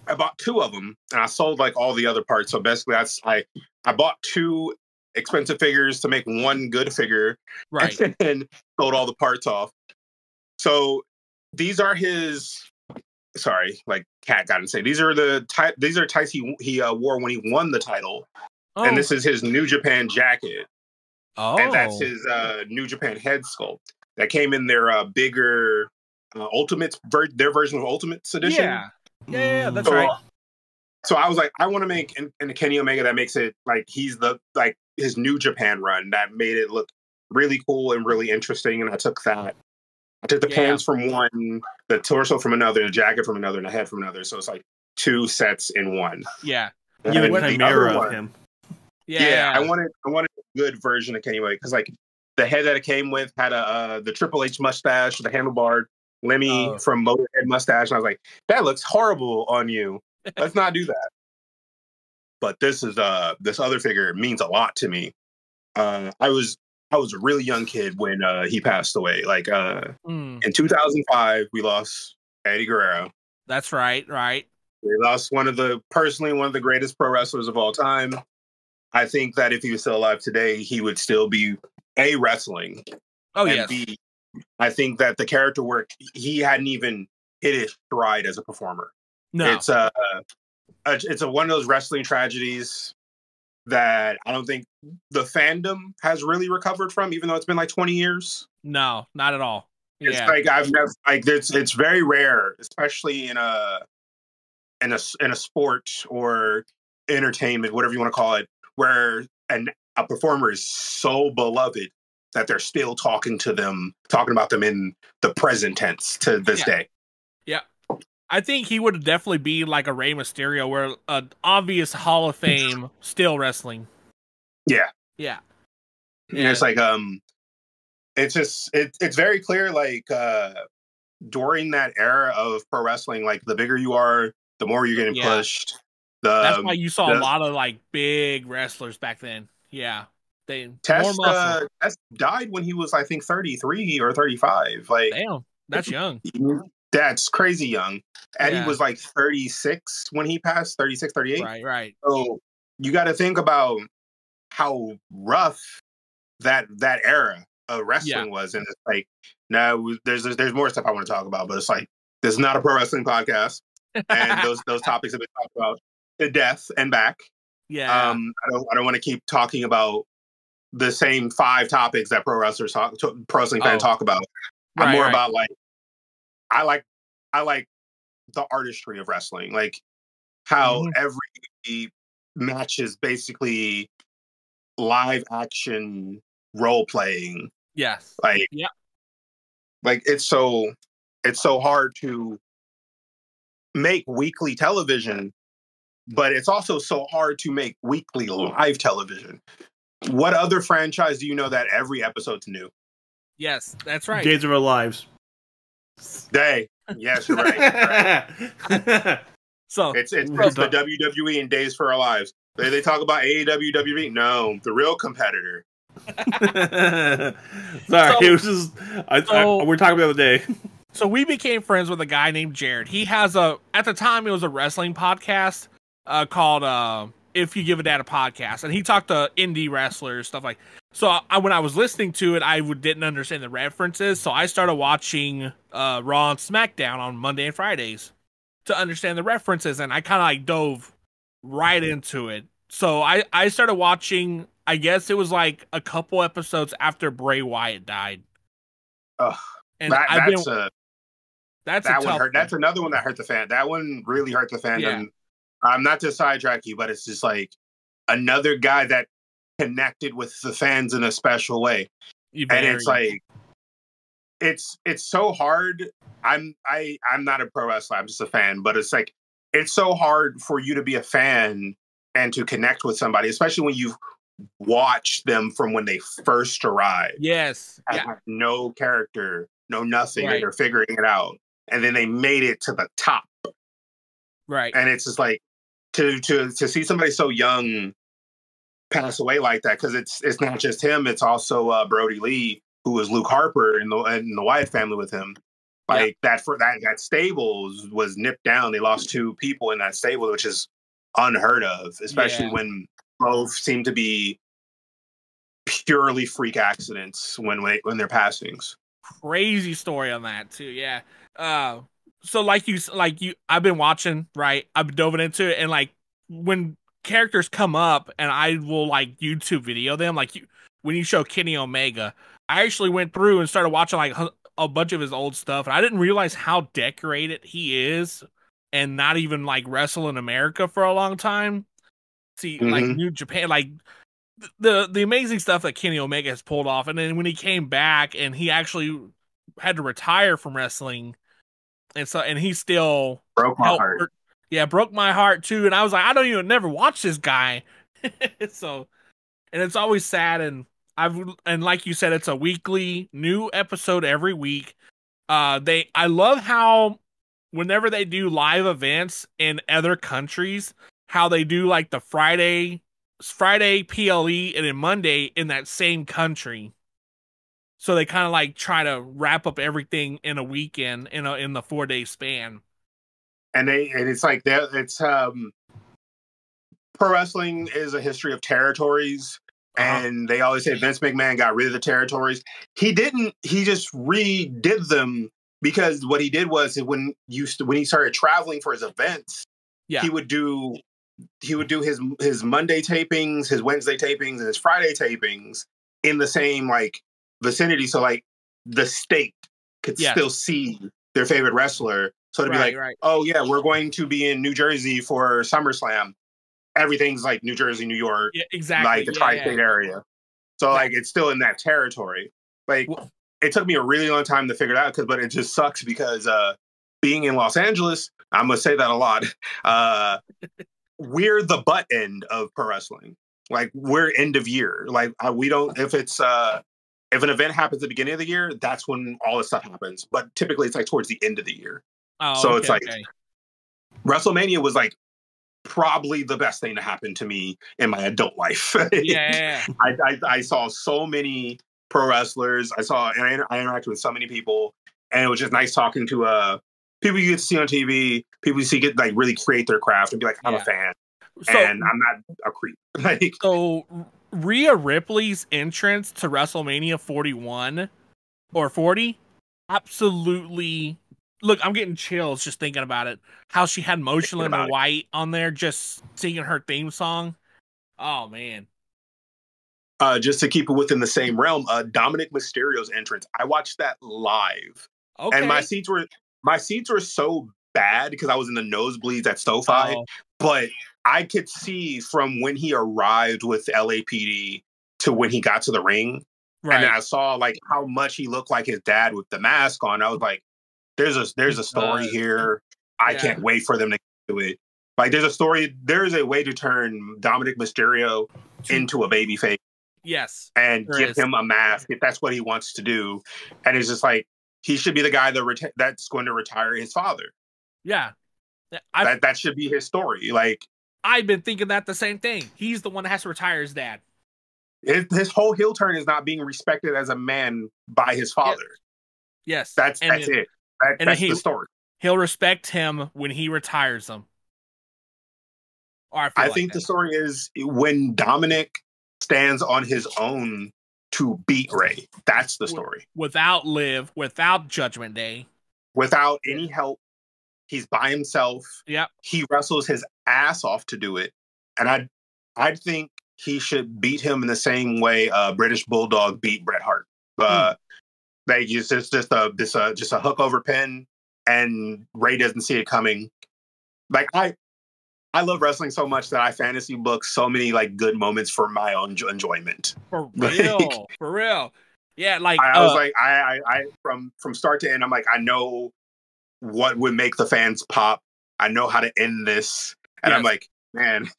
I bought two of them, and I sold like all the other parts. So basically, that's like I bought two expensive figures to make one good figure, right? And sold all the parts off. So these are his. Sorry, like Kat got insane. These are the type. These are types he wore when he won the title, and this is his New Japan jacket. Oh, and that's his New Japan head sculpt that came in their bigger Ultimates, their version of Ultimates edition. Yeah, that's so, right. So I was like, I want to make a Kenny Omega that makes it like he's the like. His New Japan run that made it look really cool and really interesting, and I took the pants from one, the torso from another, the jacket from another, and the head from another. So it's like two sets in one. Yeah, and you and Chimera of him. Yeah, I wanted a good version of Kenny Omega because like the head that it came with had the Triple H mustache, the handlebar Lemmy from Motorhead mustache, and I was like, that looks horrible on you. Let's not do that. But this is this other figure means a lot to me. I was a really young kid when he passed away. Like in 2005, we lost Eddie Guerrero. That's right, We lost one of the greatest pro wrestlers of all time. I think that if he was still alive today, he would still be A, wrestling. Oh yeah. B, I think that the character work he hadn't even hit his stride as a performer. No, it's it's one of those wrestling tragedies that I don't think the fandom has really recovered from, even though it's been like 20 years. No, not at all. It's like I've never like it's very rare, especially in a sport or entertainment, whatever you want to call it, where a performer is so beloved that they're still talking about them in the present tense to this day. Yeah. I think he would definitely be like a Rey Mysterio, where an obvious Hall of Fame still wrestling. Yeah. And it's like it's just it's very clear like during that era of pro wrestling, like the bigger you are, the more you're getting pushed. That's why you saw a lot of like big wrestlers back then. Yeah, Test died when he was I think 33 or 35. Like, damn, that's young. That's crazy young. Eddie was like 36 when he passed, 36, 38. Right, right. So you got to think about how rough that era of wrestling was. And it's like, now there's more stuff I want to talk about, but it's like, this is not a pro wrestling podcast. And those topics have been talked about to death and back. Yeah. I don't want to keep talking about the same five topics that pro wrestling fans talk about. Right, I'm more about like, I like the artistry of wrestling, like how every match is basically live action role playing. Yes. Like, yeah. Like it's so hard to make weekly television, but it's also so hard to make weekly live television. What other franchise do you know that every episode's new? Yes, that's right. Days of Our Lives. Yes, you're right. So it's the WWE and Days for Our Lives. They talk about AEW, WWE. No, the real competitor. Sorry, it was just we're talking about the day. So we became friends with a guy named Jared. He has at the time it was a wrestling podcast called If You Give a Dad a Podcast, and he talked to indie wrestlers, stuff like. So when I was listening to it, I didn't understand the references, so I started watching Raw and SmackDown on Monday and Fridays to understand the references, and I kind of like dove right into it. So I started watching, I guess it was like a couple episodes after Bray Wyatt died. Ugh. And that one hurt. That's another one that hurt the fan. That one really hurt the fandom. Yeah. Not to sidetrack you, but it's just like another guy that connected with the fans in a special way. And it's like it's so hard. I'm not a pro wrestler, I'm just a fan, but it's like it's so hard for you to be a fan and to connect with somebody, especially when you've watched them from when they first arrived. Yes. Yeah. No character, no nothing, and they're figuring it out. And then they made it to the top. Right. And it's just like to see somebody so young pass away like that, because it's not just him, it's also Brody Lee, who was Luke Harper in the Wyatt family with him. Like that stable was nipped down. They lost two people in that stable, which is unheard of, especially when both seem to be purely freak accidents when they're passings. Crazy story on that too. Yeah. So like you, I've been watching, right? I've dove into it, and like when characters come up, and I will like YouTube video them, like when you show Kenny Omega, I actually went through and started watching like a bunch of his old stuff, and I didn't realize how decorated he is, and not even like wrestle in America for a long time. See, like New Japan, like the amazing stuff that Kenny Omega has pulled off, and then when he came back, and he actually had to retire from wrestling. And so, and he still broke my heart. Yeah, broke my heart too. And I was like, I don't even never watch this guy. So, and it's always sad. And like you said, it's a weekly new episode every week. I love how whenever they do live events in other countries, how they do like the Friday PLE and then Monday in that same country. So they kind of like try to wrap up everything in a weekend in the 4-day span. And it's like that. It's pro wrestling is a history of territories, and they always say Vince McMahon got rid of the territories. He didn't. He just redid them, because what he did was when he started traveling for his events, he would do his Monday tapings, his Wednesday tapings, and his Friday tapings in the same like vicinity, so like the state could still see their favorite wrestler. So to be like, oh yeah, we're going to be in New Jersey for SummerSlam. Everything's like New Jersey, New York, like the tri-state area. So like it's still in that territory. Like it took me a really long time to figure it out, but it just sucks because being in Los Angeles, I'm gonna say that a lot. We're the butt end of pro wrestling. Like we're end of year. Like we don't, if an event happens at the beginning of the year, that's when all this stuff happens. But typically it's like towards the end of the year. Oh, so it's like WrestleMania was like probably the best thing to happen to me in my adult life. Yeah. I saw so many pro wrestlers. I interacted with so many people, and it was just nice talking to people you get to see on TV, people you see get like really create their craft and be like, I'm a fan, and I'm not a creep. Like, so Rhea Ripley's entrance to WrestleMania 41 or 40, absolutely. Look, I'm getting chills just thinking about it. How she had Motion in White on there, just singing her theme song. Oh man. Just to keep it within the same realm, Dominic Mysterio's entrance. I watched that live, and my seats were so bad because I was in the nosebleeds at SoFi, but I could see from when he arrived with LAPD to when he got to the ring, and then I saw like how much he looked like his dad with the mask on. I was like, there's a story here. I can't wait for them to do it. Like, there's a story. There is a way to turn Dominic Mysterio into a babyface. Yes. And give him a mask if that's what he wants to do. And it's just like, he should be the guy that's going to retire his father. Yeah. That should be his story. Like, I've been thinking that the same thing. He's the one that has to retire his dad. His whole heel turn is not being respected as a man by his father. Yes. That's it. That's the story. He'll respect him when he retires him. Or I think the story is when Dominic stands on his own to beat Rey. That's the story. Without Liv, without Judgment Day. Without any help. He's by himself. Yep. He wrestles his ass off to do it. And I think he should beat him in the same way British Bulldog beat Bret Hart. Like, it's just a hook over pin, and Rey doesn't see it coming. Like, I love wrestling so much that I fantasy book so many like good moments for my own enjoyment. For real, like, for real. Yeah, like I was like, I from start to end, I'm like, I know what would make the fans pop. I know how to end this, and I'm like, man,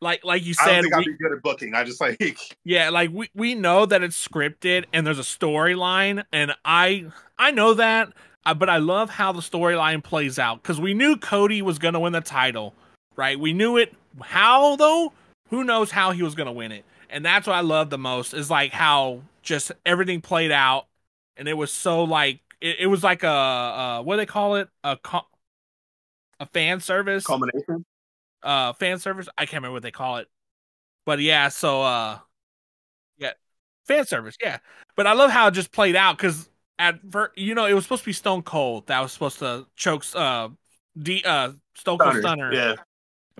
like you said, I don't think I'd be good at booking. I just like, yeah, like we know that it's scripted and there's a storyline, and I know that, but I love how the storyline plays out because we knew Cody was going to win the title. Right, we knew it. How though? Who knows how he was gonna win it? And that's what I love the most is like how just everything played out, and it was so like it was like a what do they call it? A fan service culmination. Fan service. I can't remember what they call it, but yeah. So fan service. Yeah, but I love how it just played out because it was supposed to be Stone Cold that was supposed to choke Stone Cold Stunner. Yeah.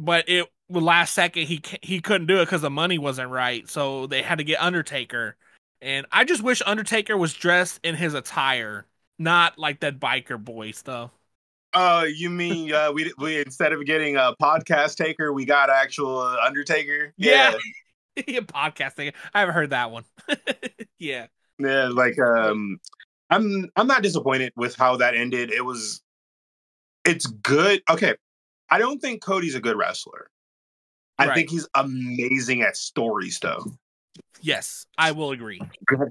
But it last second he couldn't do it because the money wasn't right, so they had to get Undertaker. And I just wish Undertaker was dressed in his attire, not like that biker boy stuff. Oh, you mean we instead of getting a podcast taker, we got actual Undertaker? Yeah, yeah. Podcast taker. I haven't heard that one. Yeah, yeah. Like I'm not disappointed with how that ended. It's good. Okay. I don't think Cody's a good wrestler. I think he's amazing at story stuff. Yes, I will agree. And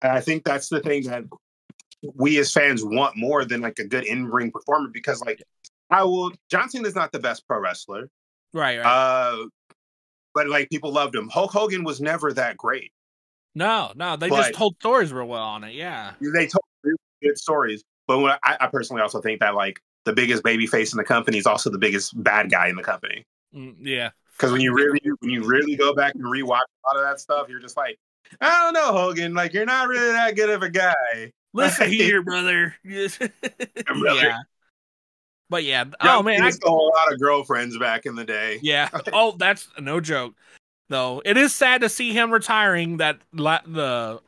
I think that's the thing that we as fans want more than like a good in-ring performer, because like John Cena is not the best pro wrestler. Right. But like people loved him. Hulk Hogan was never that great. No, they just told stories real well on it. Yeah. They told really good stories. But when I personally also think that like the biggest baby face in the company is also the biggest bad guy in the company. Yeah. Because when you really go back and rewatch a lot of that stuff, you're just like, I don't know, Hogan. Like, you're not really that good of a guy. Listen here, brother. Yeah. But yeah. Oh, man. I saw a lot of girlfriends back in the day. Yeah. Oh, that's no joke. Though it is sad to see him retiring the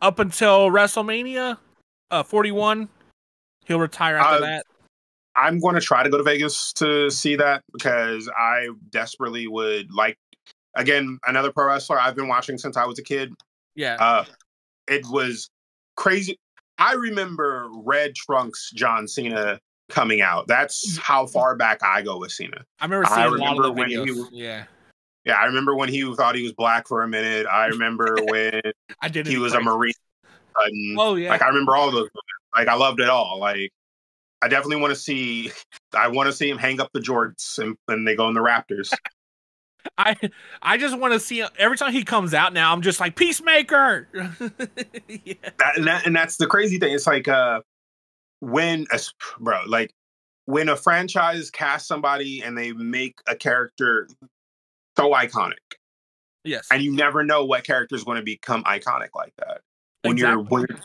up until WrestleMania 41. He'll retire after that. I'm going to try to go to Vegas to see that because I desperately would like, again, another pro wrestler I've been watching since I was a kid. Yeah. It was crazy. I remember Red Trunks John Cena coming out. That's how far back I go with Cena. I remember seeing a lot of the videos. Yeah, I remember when he thought he was black for a minute. I remember when he was a Marine. Oh, yeah. Like, I remember all those. Like, I loved it all. Like, I definitely want to see. I want to see him hang up the jorts and they go in the Raptors. I just want to see him, every time he comes out. Now I'm just like Peacemaker. Yeah. And that's the crazy thing. It's like when, bro, like when a franchise casts somebody and they make a character so iconic. Yes. And you never know what character is going to become iconic like that. When exactly. you're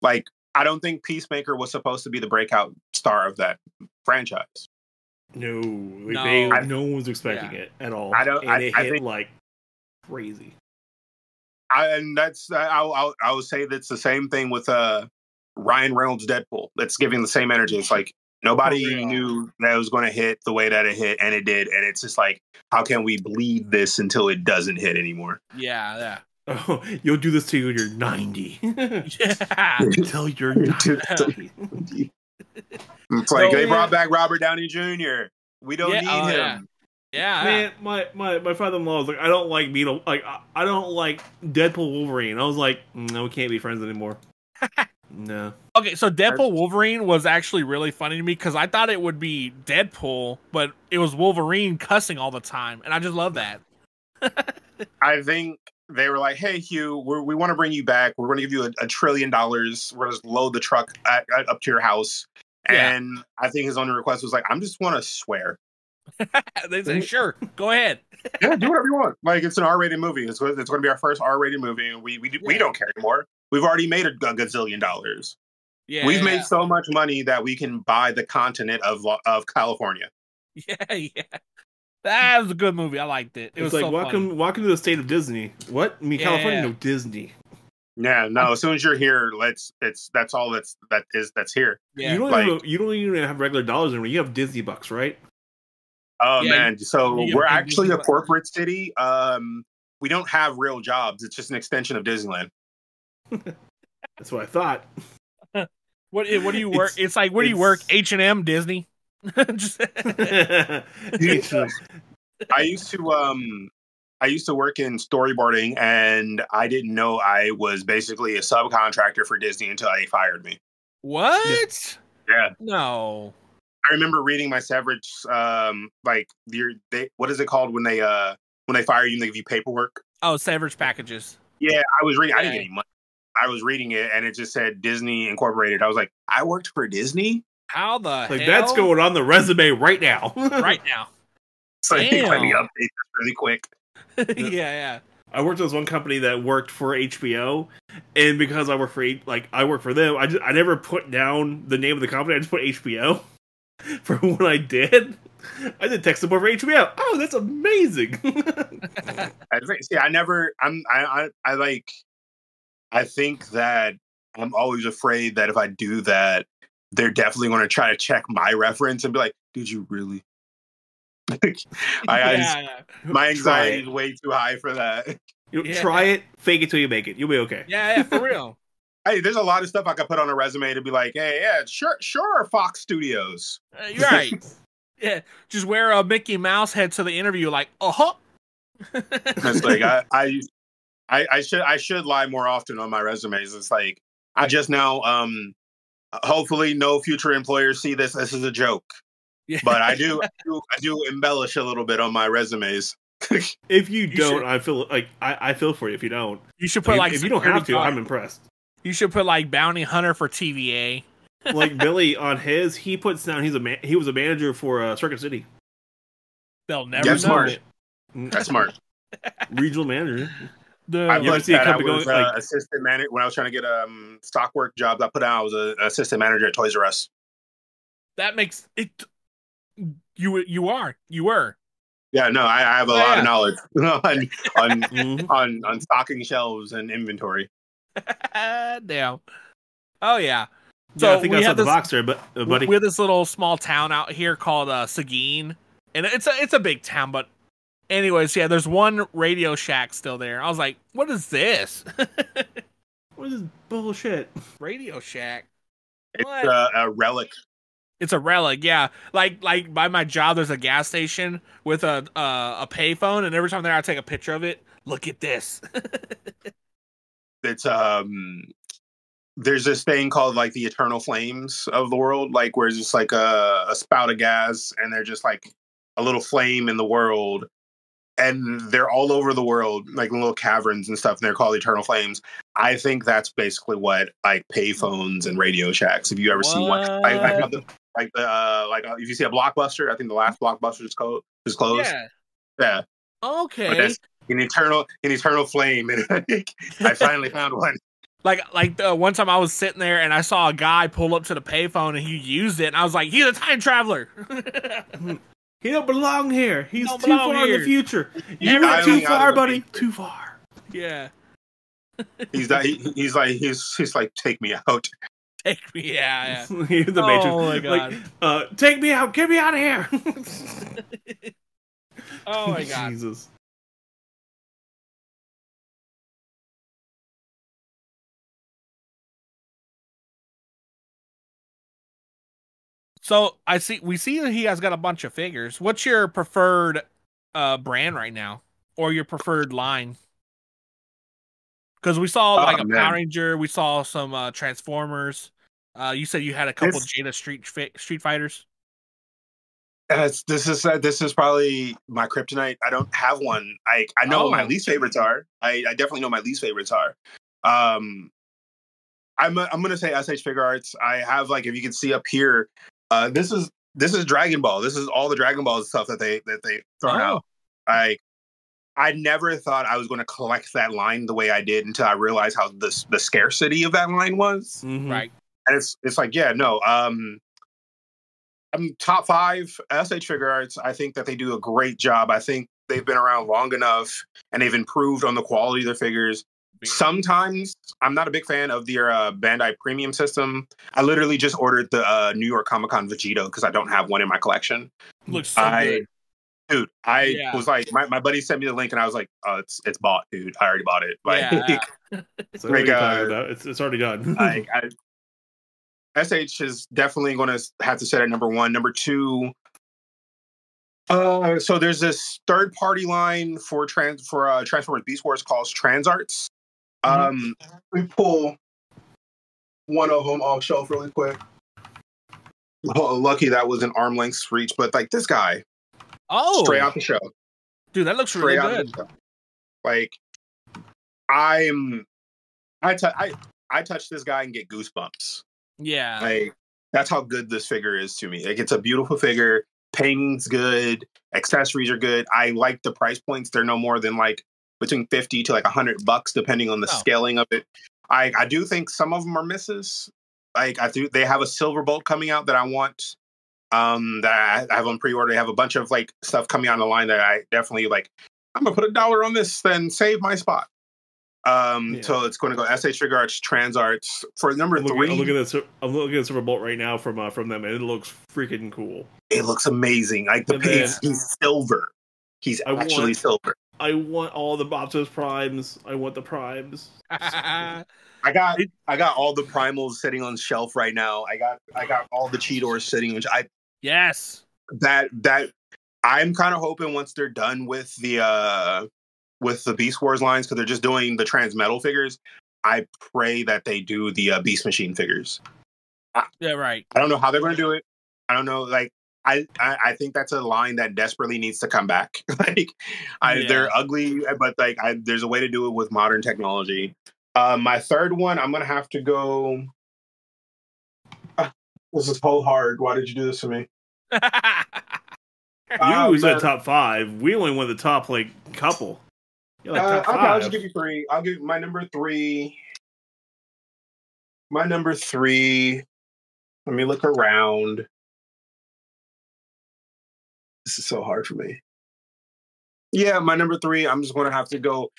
like, I don't think Peacemaker was supposed to be the breakout star of that franchise. No. No one was expecting it at all. I think, like crazy. I would say that's the same thing with Ryan Reynolds' Deadpool. That's giving the same energy. It's like nobody knew that it was going to hit the way that it hit, and it did. And it's just like, how can we bleed this until it doesn't hit anymore? Yeah. Oh, you'll do this to you when you're 90. Yeah. Until you're 90. It's like they brought back Robert Downey Jr. We don't need him. Yeah. Man, my father-in-law was like, I don't like Beetle. Like, I don't like Deadpool Wolverine. I was like, no, we can't be friends anymore. No. Okay, so Deadpool Wolverine was actually really funny to me because I thought it would be Deadpool, but it was Wolverine cussing all the time, and I just love that. I think they were like, hey, Hugh, we want to bring you back. We're going to give you $1 trillion. We're going to load the truck up to your house. Yeah. And I think his only request was like, I just want to swear. They say, sure, go ahead. Yeah, do whatever you want. Like, it's an R-rated movie. It's going to be our first R-rated movie, and we don't care anymore. We've already made a gazillion dollars. Yeah, we've made so much money that we can buy the continent of California. Yeah. That was a good movie. I liked it. It was like so welcome to the state of Disney. What? I mean, California, no Disney. Yeah, no. As soon as you're here, that's all that's here. Yeah. You don't even have regular dollars anymore. You have Disney bucks, right? Oh, man. So we're actually a corporate city. We don't have real jobs. It's just an extension of Disneyland. That's what I thought. What do you work? It's like, where do you work? H&M, Disney. I used to work in storyboarding, and I didn't know I was basically a subcontractor for Disney until they fired me. What? Yeah. No. I remember reading my severance, what is it called when they fire you and they give you paperwork? Oh, severance packages. Yeah, I was reading. I didn't get any money. I was reading it, and it just said Disney Incorporated. I was like, I worked for Disney? How the hell? That's going on the resume right now. Right now. So I think let me update this really quick. Yeah. I worked with one company that worked for HBO, and because I worked for them, I never put down the name of the company. I just put HBO. For what I did tech support for HBO. Oh, that's amazing. I think that I'm always afraid that if I do that, they're definitely going to try to check my reference and be like, "Did you really?" My anxiety is way too high for that. Try it, fake it till you make it. You'll be okay. Yeah, for real. Hey, there's a lot of stuff I could put on a resume to be like, hey, yeah, sure, Fox Studios. You're right. Yeah, just wear a Mickey Mouse head to the interview, like, uh-huh. It's like, I should lie more often on my resumes. It's like, I just now, hopefully no future employers see this. This is a joke. Yeah. But I do embellish a little bit on my resumes. If you don't, I feel for you if you don't. You should put if you don't have to, I'm impressed. You should put like Bounty Hunter for TVA. Like Billy on his, he puts down he was a manager for Circuit City. They'll never know smart. It. That's smart. Regional manager. I was assistant manager when I was trying to get stock work jobs. I put out I was an assistant manager at Toys R Us. That makes it. You were. Yeah, no, I have a lot of knowledge on stocking shelves and inventory. Damn. Oh yeah. So yeah, I think that's the box there, but buddy, we have this little small town out here called Seguin, and it's a big town. But anyways, yeah, there's one Radio Shack still there. I was like, what is this? What is this bullshit? Radio Shack. It's a relic. It's a relic, yeah. Like by my job, there's a gas station with a payphone, and every time there, I take a picture of it. Look at this. It's there's this thing called like the eternal flames of the world, like where it's just like a spout of gas, and they're just like a little flame in the world, and they're all over the world, like in little caverns and stuff, and they're called eternal flames. I think that's basically what like payphones and Radio Shacks. If you ever see one, I got the Like the if you see a Blockbuster, I think the last Blockbuster is closed. Yeah. Yeah. Okay. But that's an eternal flame, and I finally found one. Like one time I was sitting there and I saw a guy pull up to the payphone and he used it, and I was like, he's a time traveler. He don't belong here. He's too far in the future. You went too far, buddy. Too far. Yeah. he's like, take me out. Take me out. Yeah. The Matrix. Oh my god. Like, take me out. Get me out of here. Oh my god. Jesus. So we see that he has got a bunch of figures. What's your preferred brand right now, or your preferred line? Because we saw a Power Ranger, we saw some Transformers. You said you had a couple Jada Street Fighters. This is probably my kryptonite. I don't have one. I know what my least favorites are. I definitely know what my least favorites are. I'm gonna say SH Figure Arts. I have, like, if you can see up here. This is Dragon Ball. This is all the Dragon Ball stuff that they thrown out. I never thought I was going to collect that line the way I did until I realized how the scarcity of that line was. Mm-hmm. Right, and it's like, yeah, no. I'm top 5 SH Figure Arts. I think that they do a great job. I think they've been around long enough and they've improved on the quality of their figures. Sometimes I'm not a big fan of their Bandai premium system. I literally just ordered the New York Comic-Con Vegito because I don't have one in my collection. Looks so good. Dude, I was like, my buddy sent me the link and I was like, oh, it's bought, dude. I already bought it. Like, yeah. It's already done. It's already done. SH is definitely going to have to set at number 1. Number 2... so there's this third-party line for Transformers Beast Wars called TransArts. Let me pull one of them off shelf really quick. Well, lucky that was an arm length reach, but like this guy, straight out the show, dude. That looks straight really good. Like I touch this guy and get goosebumps. Yeah, like that's how good this figure is to me. Like it's a beautiful figure. Painting's good. Accessories are good. I like the price points. They're no more than like between $50 to like $100 depending on the scaling of it. I do think some of them are misses. Like I do, they have a Silver Bolt coming out that I want. That I have on pre-order. They have a bunch of like stuff coming out on the line that I definitely like. I'm gonna put $1 on this, then save my spot. So it's going to go SH Figure Arts, TransArts for number 3. I'm looking at Silver Bolt right now from them, and it looks freaking cool. It looks amazing. Like the paint, he's silver. He's actually silver. I want all the Boptos primes. I want the primes. I got all the primals sitting on shelf right now. I got all the Cheetors sitting, which I'm kind of hoping once they're done with the Beast Wars lines, because they're just doing the Transmetal figures. I pray that they do the Beast Machine figures. Yeah, right. I don't know how they're going to do it. I don't know. Like, I think that's a line that desperately needs to come back. Like, they're ugly, but like, there's a way to do it with modern technology. My third one, I'm going to have to go. This is so hard. Why did you do this to me? You always had top 5. We only won the top like couple. I'll just give you 3. I'll give my number 3. My number 3. Let me look around. This is so hard for me. Yeah, my number 3. I'm just going to have to go.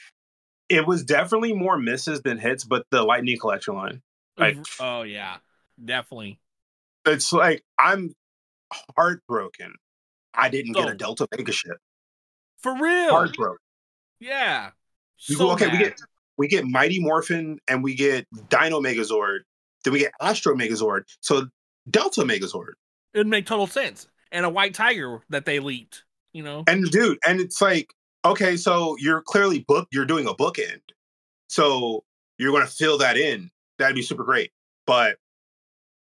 It was definitely more misses than hits, but the Lightning Collection line. Like, oh yeah, definitely. It's like I'm heartbroken. I didn't get a Delta Vega ship. For real, heartbroken. Yeah. So we get Mighty Morphin and we get Dino Megazord. Then we get Astro Megazord. So Delta Megazord. It would make total sense. And a White Tiger that they leaked, you know? And dude, and it's like, okay, so you're clearly booked. You're doing a bookend. So you're going to fill that in. That'd be super great. But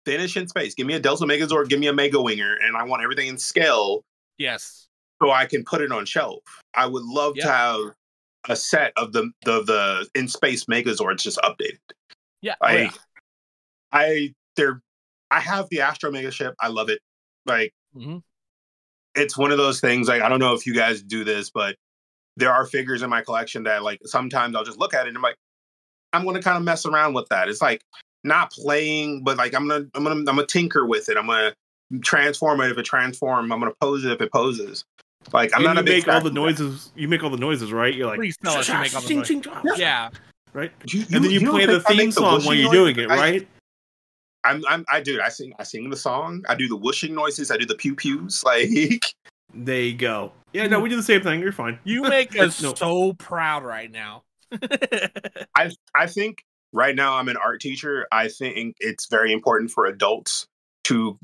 finish in space. Give me a Delta Megazord. Give me a Mega Winger. And I want everything in scale. Yes. So I can put it on shelf. I would love to have a set of the in space Megazords just updated. Yeah, like, they're I have the Astro Mega ship. I love it. Like, it's one of those things, like, I don't know if you guys do this, but there are figures in my collection that, like, sometimes I'll just look at it and I'm like, I'm going to kind of mess around with that. It's like not playing, but like, I'm going to tinker with it. I'm going to transform it if it transforms. I'm going to pose it if it poses. Like, I'm and not a big make all the noises. You make all the noises, right? You're like, yeah. Right. And then you play the theme song while you're doing it, right? I sing the song. I do the whooshing noises. I do the pew pews. Like, there you go. Yeah, no, we do the same thing. You're fine. You make us so proud right now. I think right now I'm an art teacher. I think it's very important for adults to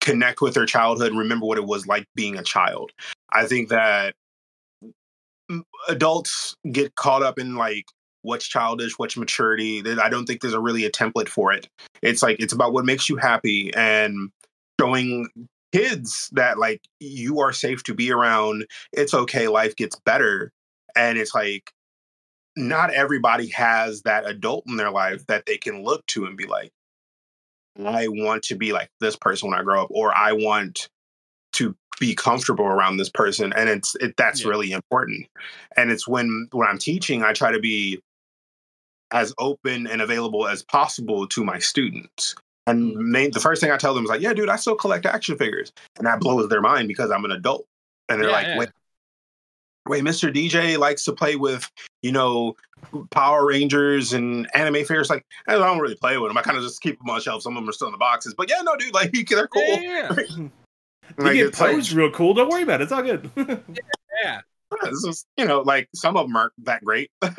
connect with their childhood and remember what it was like being a child. I think that adults get caught up in, like, what's childish, what's maturity. I don't think there's really a template for it. It's like, it's about what makes you happy and showing kids that, like, you are safe to be around. It's okay. Life gets better. And it's like, not everybody has that adult in their life that they can look to and be like, I want to be like this person when I grow up, or I want to be comfortable around this person. And that's really important. And it's when I'm teaching, I try to be as open and available as possible to my students. And the first thing I tell them is like, yeah, dude, I still collect action figures. And that blows their mind because I'm an adult. And they're like, wait, Mr. DJ likes to play with, you know, Power Rangers and anime figures. Like, I don't really play with them. I kind of just keep them on shelves. Some of them are still in the boxes. But yeah, no, dude, like, they're cool. Yeah. Like, you get posed real cool. Don't worry about it. It's all good. This is, you know, like, some of them aren't that great. So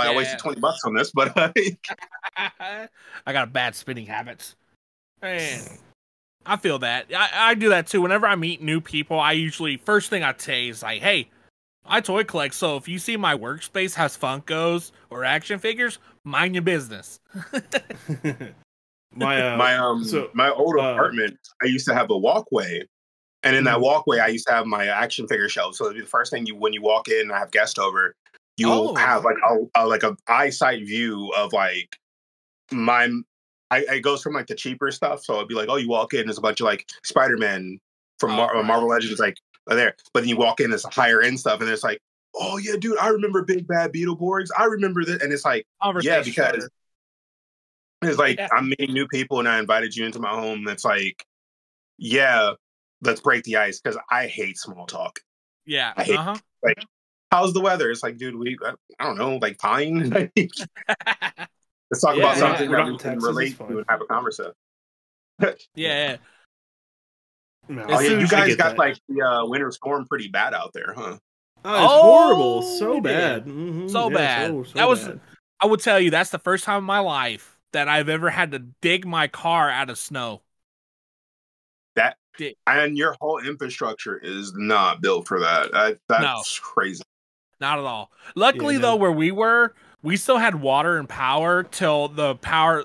I wasted $20 on this, but I got a bad spending habits. Man, I feel that. I do that too. Whenever I meet new people, I usually first thing I say is like, "Hey, I toy collect. So if you see my workspace has Funkos or action figures, mind your business." My old apartment, I used to have a walkway, and in that walkway, I used to have my action figure shelf. So it'd be the first thing when you walk in and I have guests over. You'll have like a eyesight view of like it goes from like the cheaper stuff. So it'd be like, oh, you walk in, there's a bunch of like Spider-Man from Marvel Legends, like there. But then you walk in, there's higher end stuff, and it's like, oh yeah, dude, I remember Big Bad Beetleborgs. I remember that, and it's like, yeah, because it's like I'm meeting new people, and I invited you into my home. It's like, yeah, let's break the ice because I hate small talk. Yeah, I hate like. How's the weather? It's like, dude, I don't know, like pine. Let's talk about something that we can relate to and have a conversation. No, you guys got that. Like the winter storm pretty bad out there, huh? Oh, it's horrible. So bad. So bad. So bad. I will tell you, that's the first time in my life that I've ever had to dig my car out of snow. And your whole infrastructure is not built for that. That's crazy. Not at all. Luckily, though, where we were, we still had water and power till the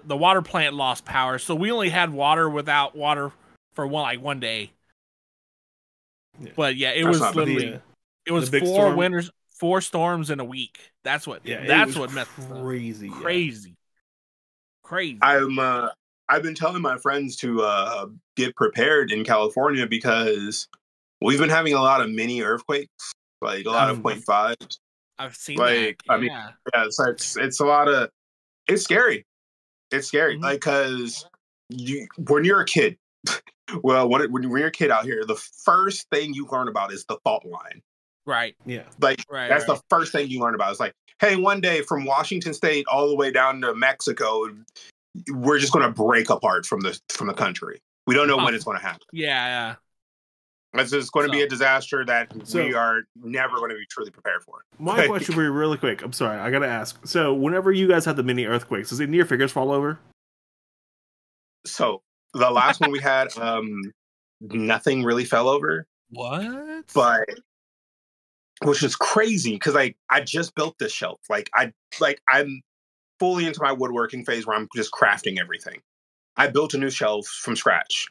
water plant lost power. So we only had water without water for one day. Yeah. But yeah, it was literally it was four storms in a week. That's what. Yeah, that's what messed us up. Crazy. I've been telling my friends to get prepared in California because we've been having a lot of mini earthquakes, like a lot of 0.5s. I've seen that. I mean, it's a lot of, it's scary. It's scary. Like, because when you're a kid, when you're a kid out here, the first thing you learn about is the fault line. Right. Yeah. Like, that's the first thing you learn about. It's like, hey, one day from Washington State all the way down to Mexico, we're just going to break apart from the country. We don't know when it's going to happen. Yeah. It's going to be a disaster that we are never going to be truly prepared for. My question for you really quick. I'm sorry. I got to ask. So whenever you guys have the mini earthquakes, does any of your figures fall over? So the last one we had, nothing really fell over. What? But which is crazy. Cause like, I just built this shelf. Like I'm fully into my woodworking phase where I'm just crafting everything. I built a new shelf from scratch,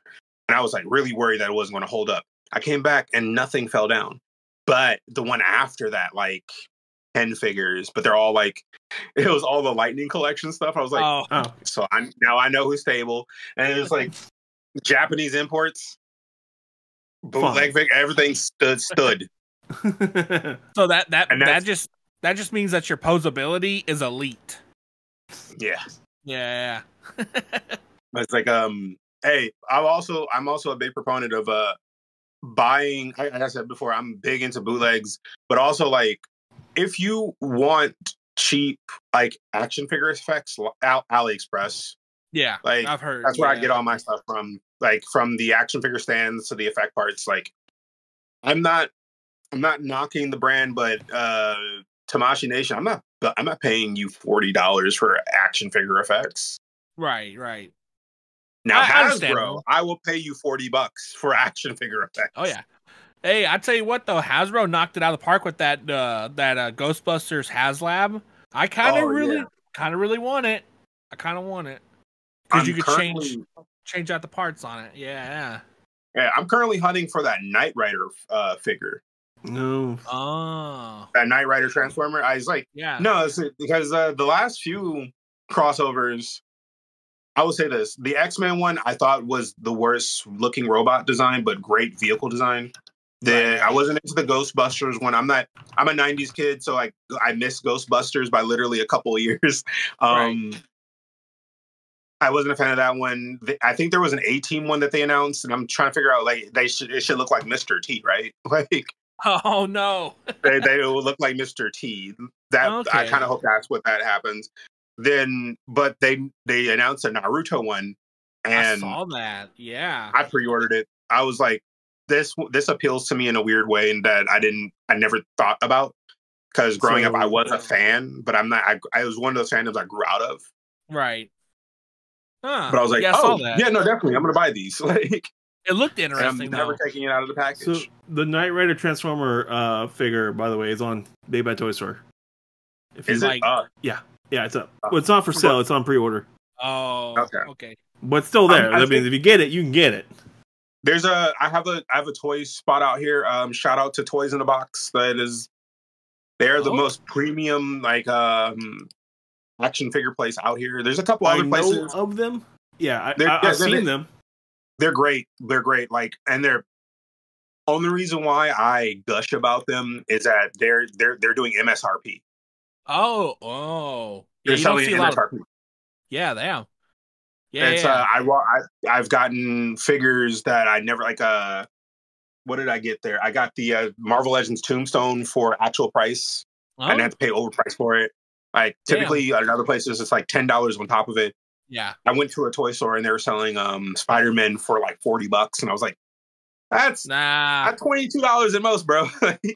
and I was like really worried that it wasn't going to hold up. I came back and nothing fell down, but the one after that, like 10 figures, but they're all like It was all the Lightning Collection stuff. I was like, oh. So now I know who's stable. And it was like Japanese imports, bootleg, everything stood. So that just means that your posability is elite. Yeah. It's like hey, I'm also a big proponent of buying. Like I said before, I'm big into bootlegs, but also like if you want cheap like action figure effects, AliExpress. Yeah, like I've heard that's where I get all my stuff from. Like from the action figure stands to the effect parts. Like I'm not knocking the brand, but Tamashii Nation, I'm not paying you $40 for action figure effects. Right. Now Hasbro, I will pay you $40 for action figure effects. Oh yeah. Hey, I tell you what though, Hasbro knocked it out of the park with that Ghostbusters HasLab. I kind of really want it. I kind of want it because you could change out the parts on it. Yeah. I'm currently hunting for that Knight Rider figure. No. Oh. That Knight Rider Transformer. I was like, yeah. No, it's because the last few crossovers, I will say this. The X-Men one I thought was the worst looking robot design, but great vehicle design. I wasn't into the Ghostbusters one. I'm a 90s kid, so I missed Ghostbusters by literally a couple of years. I wasn't a fan of that one. I think there was an A Team one that they announced, and I'm trying to figure out like it should look like Mr. T, right? Like oh no. they will look like Mr. T. That okay. I kind of hope that's what that happens. Then, but they announced a Naruto one, and I saw that. Yeah, I pre-ordered it. I was like, this appeals to me in a weird way, and that I never thought about because growing up I was a fan, but I'm not. I was one of those fandoms I grew out of. Right. Huh. But I was like, definitely, I'm gonna buy these. Like, it looked interesting. I'm never taking it out of the package. So the Knight Rider Transformer figure, by the way, is on made by Toy Store. If is it? Like, yeah, it's up. Well, it's not for sale. It's on pre-order. Oh, okay. But it's still there. I mean, if you get it, you can get it. There's a. I have a toy spot out here. Shout out to Toys in a Box. They're the most premium like action figure place out here. There's a couple other places of them. Yeah, I've seen them. They're great. Like, and they're only reason why I gush about them is that they're doing MSRP. Oh! Yeah, you don't see a lot of... Yeah, they are. Yeah, it's, I've gotten figures that I never like. What did I get there? I got the Marvel Legends Tombstone for actual price. Oh. I didn't have to pay overpriced for it. Like typically, at other places, it's like $10 on top of it. Yeah, I went to a toy store and they were selling Spider-Man for like $40, and I was like, That's $22 at most, bro.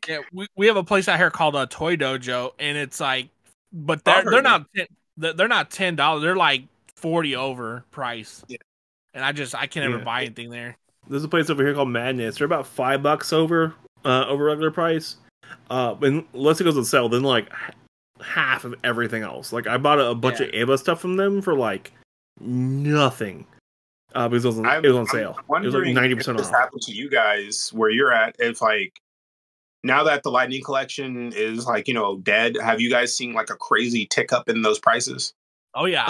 Yeah, we have a place out here called a Toy Dojo, and it's like, but they're not $10. They're like $40 over price. Yeah. And I can't ever buy anything there. There's a place over here called Madness. They're about $5 over regular price. And unless it goes on sale, then like half of everything else. Like I bought a bunch of Ava stuff from them for like nothing. Because it was on sale. It was like 90% off. Happened to you guys where you're at? If like now that the Lightning Collection is like dead, have you guys seen like a crazy tick up in those prices? Oh yeah,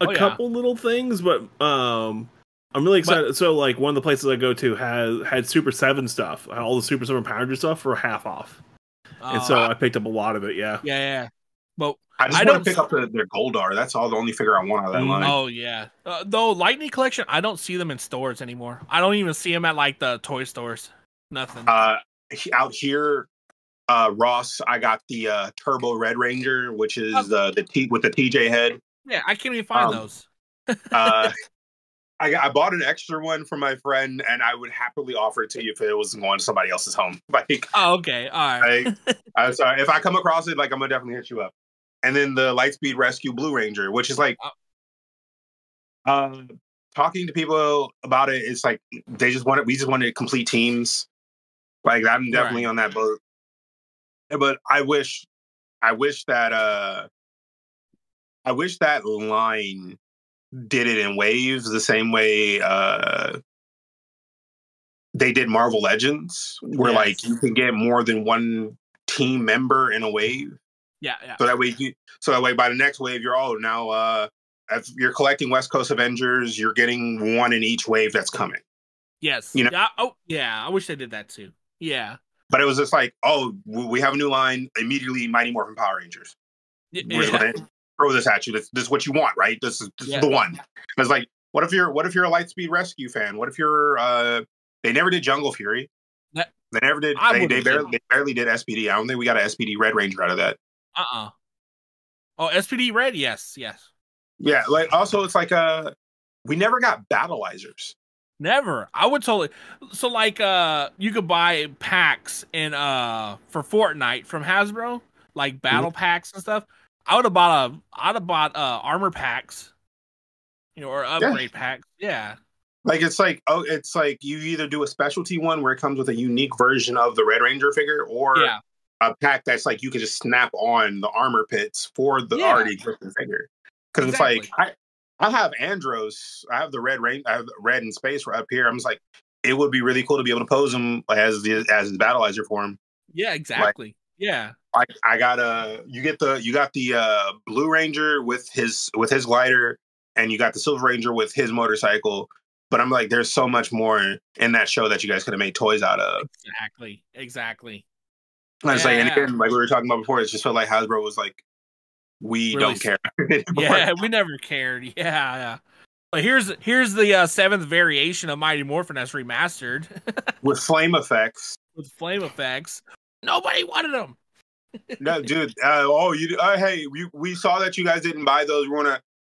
a couple little things, but I'm really excited. But, so like one of the places I go to had Super 7 stuff, all the Super 7 Power Rangers stuff for half off, and so I picked up a lot of it. Yeah. But I don't pick up their Goldar. That's all the only figure I want out of that line. Oh yeah, though Lightning Collection, I don't see them in stores anymore. I don't even see them at like the toy stores. Nothing. Out here, Ross, I got the Turbo Red Ranger, which is the T with the TJ head. Yeah, I can't even find those. I bought an extra one from my friend, and I would happily offer it to you if it was going to somebody else's home. Like, oh okay, all right. I'm sorry if I come across it. Like I'm gonna definitely hit you up. And then the Lightspeed Rescue Blue Ranger, which is like, talking to people about it, it's like we just wanted complete teams. Like I'm definitely on that boat. But I wish that line did it in waves the same way they did Marvel Legends, where like you can get more than one team member in a wave. Yeah, yeah. So that way, by the next wave, you're all now. As you're collecting West Coast Avengers, you're getting one in each wave that's coming. Yes. You know? Oh, yeah. I wish they did that too. Yeah. But it was just like, oh, we have a new line immediately. Mighty Morphin Power Rangers. Yeah. We're gonna throw this at you. This is what you want, right? This is the one. And it's like, what if you're a Lightspeed Rescue fan? What if you're? They never did Jungle Fury. They never did. They barely did SPD. I don't think we got an SPD Red Ranger out of that. Oh, SPD Red. Yes. Yeah. Like also, it's like we never got Battleizers. Never. I would totally. So like you could buy packs in for Fortnite from Hasbro, like battle packs and stuff. I'd have bought armor packs, you know, or upgrade packs. Yeah. Like it's like you either do a specialty one where it comes with a unique version of the Red Ranger figure, or a pack that's like you could just snap on the armor pits for the already existing figure. Because it's like I have Andros, I have the Red Ranger, I have Red in space right up here. I'm just like, it would be really cool to be able to pose him as the Battleizer form. Yeah, exactly. Like, yeah, I got you got the Blue Ranger with his glider, and you got the Silver Ranger with his motorcycle. But I'm like, there's so much more in that show that you guys could have made toys out of. Exactly. And it's like, and again, like we were talking about before, it just felt like Hasbro was like, we really don't care. Yeah, we never cared. Yeah. But here's the seventh variation of Mighty Morphin that's remastered with flame effects. Nobody wanted them. No, dude. We saw that you guys didn't buy those.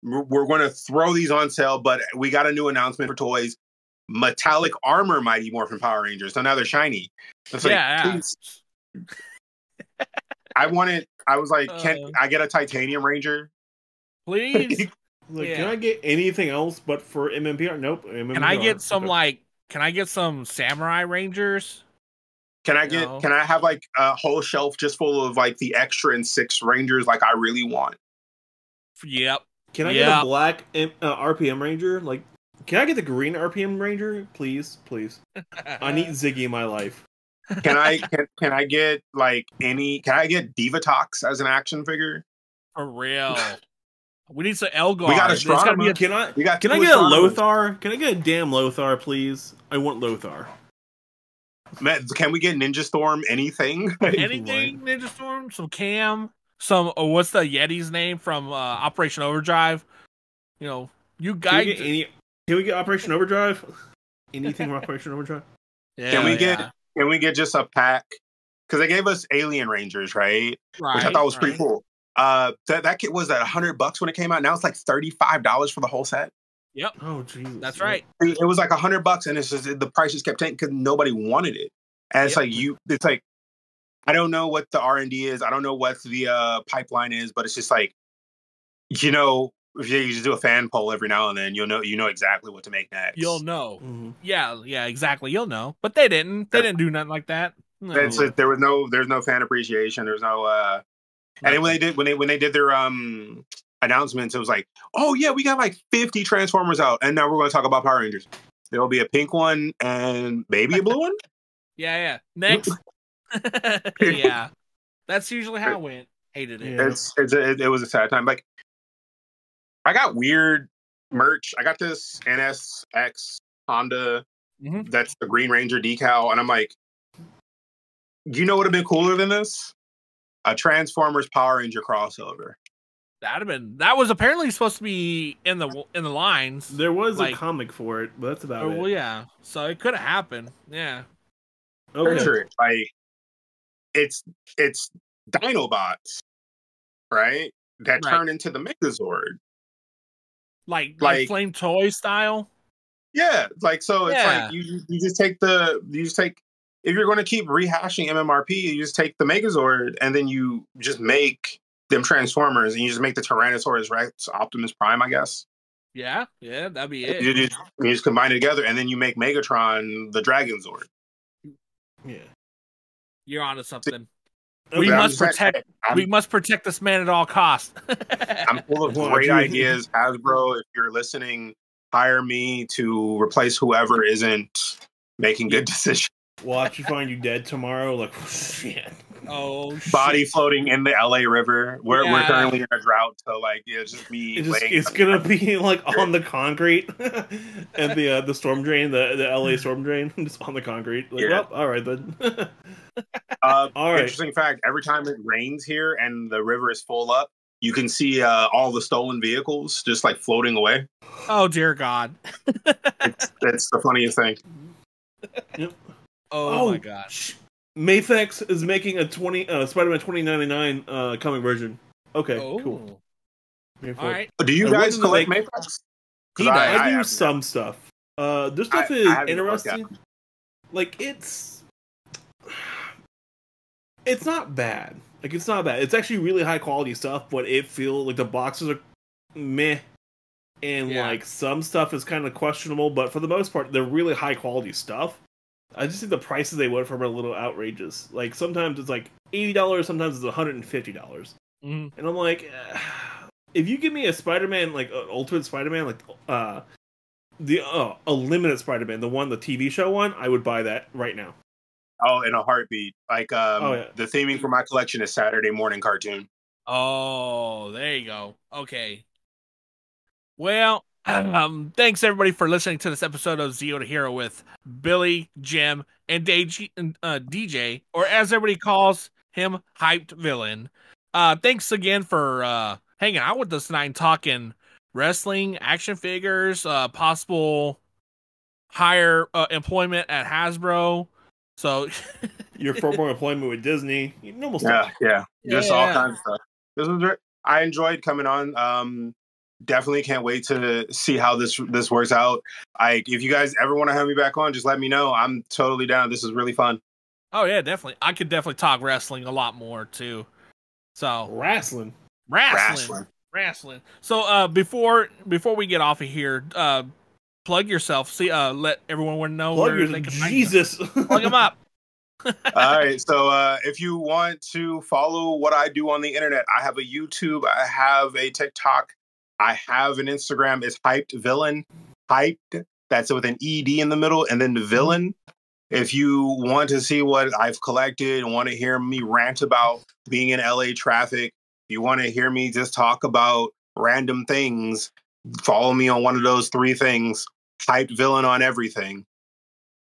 We're going to throw these on sale, but we got a new announcement for toys. Metallic armor Mighty Morphin Power Rangers. So now they're shiny. Please. I was like, can I get a Titanium Ranger? Please. Like, can I get anything else but for MMPR? Nope. MMPR. Can I get some Samurai Rangers? Can I have like a whole shelf just full of like the extra and 6 Rangers like I really want? Yep. Can I get a black RPM Ranger? Like, can I get the green RPM Ranger? Please. I need Ziggy in my life. Can I get Divatox as an action figure? For real. We need some Elgar. We got Astronomer. Can I get a Lothar? Can I get a damn Lothar, please? I want Lothar. Man, can we get Ninja Storm? Anything? Anything? Ninja Storm? Some Cam? What's the Yeti's name from Operation Overdrive? You know, you guys. Can we get Operation Overdrive? Anything from Operation Overdrive? Yeah, can we get just a pack? Because they gave us Alien Rangers, right? Which I thought was pretty cool. That kit was at $100 when it came out. Now it's like $35 for the whole set. Yep. Oh, Jesus. That's right. It was like $100, and it's just the price just kept tanking because nobody wanted it. And it's like it's like. I don't know what the R&D is. I don't know what the pipeline is, but it's just like, you know, if you just do a fan poll every now and then, you know exactly what to make next. You'll know. Mm-hmm. Yeah, exactly. You'll know. But they didn't. They didn't do nothing like that. No. Like, there's no fan appreciation. There's no. And then when they did their announcements, it was like, oh yeah, we got like 50 Transformers out, and now we're going to talk about Power Rangers. There will be a pink one and maybe a blue one. Yeah. Next. Yeah, that's usually how it went. Hated it. It was a sad time. Like, I got weird merch. I got this NSX Honda that's the Green Ranger decal, and I'm like, you know what would have been cooler than this? A Transformers Power Ranger crossover. That was apparently supposed to be in the lines. There was a comic for it, but that's about it. Well, yeah, so it could have happened. Yeah, okay. Like. It's Dinobots, right? That turn into the Megazord, like Flame Toy style. Yeah, like so. It's like you just take if you're going to keep rehashing MMRP, you just take the Megazord and then you just make them Transformers, and you just make the Tyrannosaurus Rex Optimus Prime, I guess. Yeah, that'd be it. You just combine it together, and then you make Megatron the Dragonzord. Yeah. You're onto something. We must protect this man at all costs. I'm full of great ideas, Hasbro. If you're listening, hire me to replace whoever isn't making good decisions. Watch you find you dead tomorrow. Like, shit. Oh, shit. Body floating in the LA River. We're currently in a drought, so like, yeah, it's just me. It's gonna be like on the concrete, and the storm drain, the LA storm drain, just on the concrete. Like, yeah. Well, all right then. All right. Interesting fact: every time it rains here and the river is full up, you can see all the stolen vehicles just like floating away. Oh dear God! It's the funniest thing. Yep. Oh my gosh. Mafex is making a Spider-Man 2099 comic version. Okay, cool. Mafex. All right. Do you guys collect Mafex? I do some stuff. This stuff is interesting. Like, it's not bad. Like, it's not bad. It's actually really high quality stuff, but it feels like the boxes are meh. And like some stuff is kind of questionable, but for the most part, they're really high quality stuff. I just think the prices they went for were a little outrageous. Like, sometimes it's like $80, sometimes it's $150. Mm. And I'm like, if you give me a Spider-Man, like, Ultimate Spider-Man, like, a limited Spider-Man, the TV show one, I would buy that right now. Oh, in a heartbeat. Like, the theming for my collection is Saturday morning cartoon. Oh, there you go. Okay. Well... thanks everybody for listening to this episode of Zeo to Hero with Billy, Jim, and DJ, or as everybody calls him, Hyped Villain. Thanks again for hanging out with us tonight and talking wrestling, action figures, possible higher employment at Hasbro. So your former employment with Disney, just all kinds of stuff. This was I enjoyed coming on. Definitely can't wait to see how this works out. If you guys ever want to have me back on, just let me know. I'm totally down. This is really fun. Oh yeah, definitely. I could definitely talk wrestling a lot more too. So wrestling. So before we get off of here, plug yourself. See, let everyone know. Plug yourself. Jesus, plug them up. All right, so if you want to follow what I do on the internet, I have a YouTube, I have a TikTok. I have an Instagram. It's HypedVillain. Hyped, that's with an ED in the middle, and then the villain. If you want to see what I've collected and want to hear me rant about being in LA traffic, you want to hear me just talk about random things, follow me on one of those three things. HypedVillain on everything.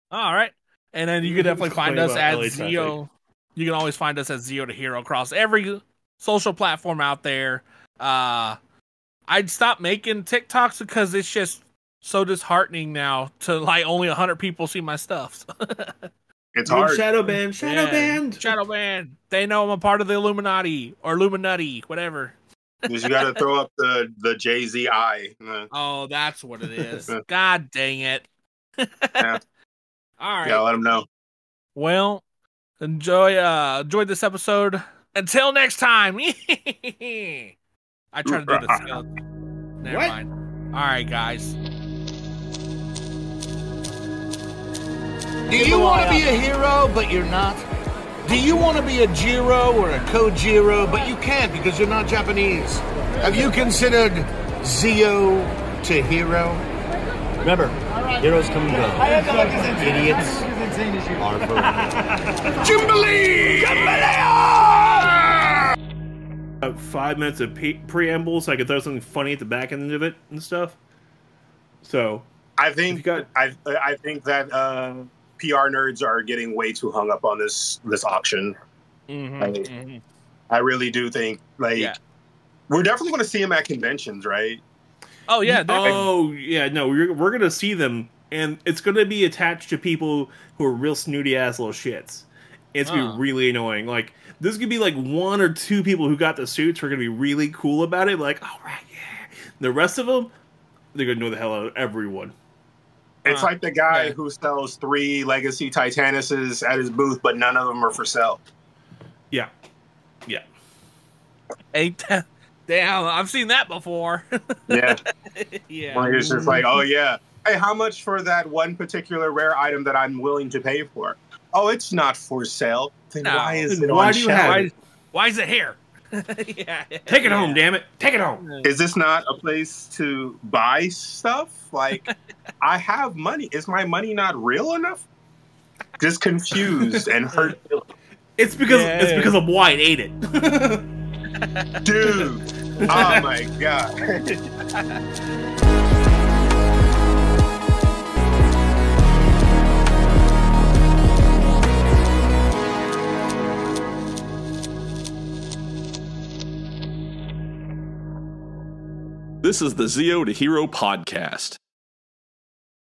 All right. And then you can definitely find us at Zeo. You can always find us at Zeo to Hero across every social platform out there. I'd stop making TikToks because it's just so disheartening now to like only 100 people see my stuff. It's hard. Shadow banned. They know I'm a part of the Illuminati or Illuminati, whatever. You got to throw up the Jay-Z eye. Oh, that's what it is. God dang it. Yeah. All right. Yeah, let them know. Well, enjoy this episode. Until next time. I try to do the skill. Never mind. All right, guys. Do you want to be a hero, but you're not? Do you want to be a Jiro or a Kojiro, but you can't because you're not Japanese? Have you considered Zeo to Hero? Remember, heroes come and go. Idiots are forever. Jubilee! 5 minutes of preamble, so I could throw something funny at the back end of it and stuff. So I think that PR nerds are getting way too hung up on this auction. Mm-hmm, I really do think we're definitely going to see them at conventions, right? Oh yeah. Oh yeah. No, we're going to see them, and it's going to be attached to people who are real snooty ass little shits. It's going to be really annoying. Like, there's going to be like one or two people who got the suits who are going to be really cool about it. Like, all right, yeah. The rest of them, they're going to know the hell out of everyone. It's like the guy who sells 3 Legacy Titanuses at his booth, but none of them are for sale. Yeah. Yeah. Damn, I've seen that before. Yeah. Yeah. Well, it's just like, oh, yeah. Hey, how much for that one particular rare item that I'm willing to pay for? Oh, it's not for sale. Then why is it on shelf? Why is it here? Take it home, damn it. Take it home. Is this not a place to buy stuff? Like, I have money. Is my money not real enough? disconfused and hurt. It's because it's because I'm white, ain't it? Dude. Oh my god. This is the Zeo to Hero Podcast.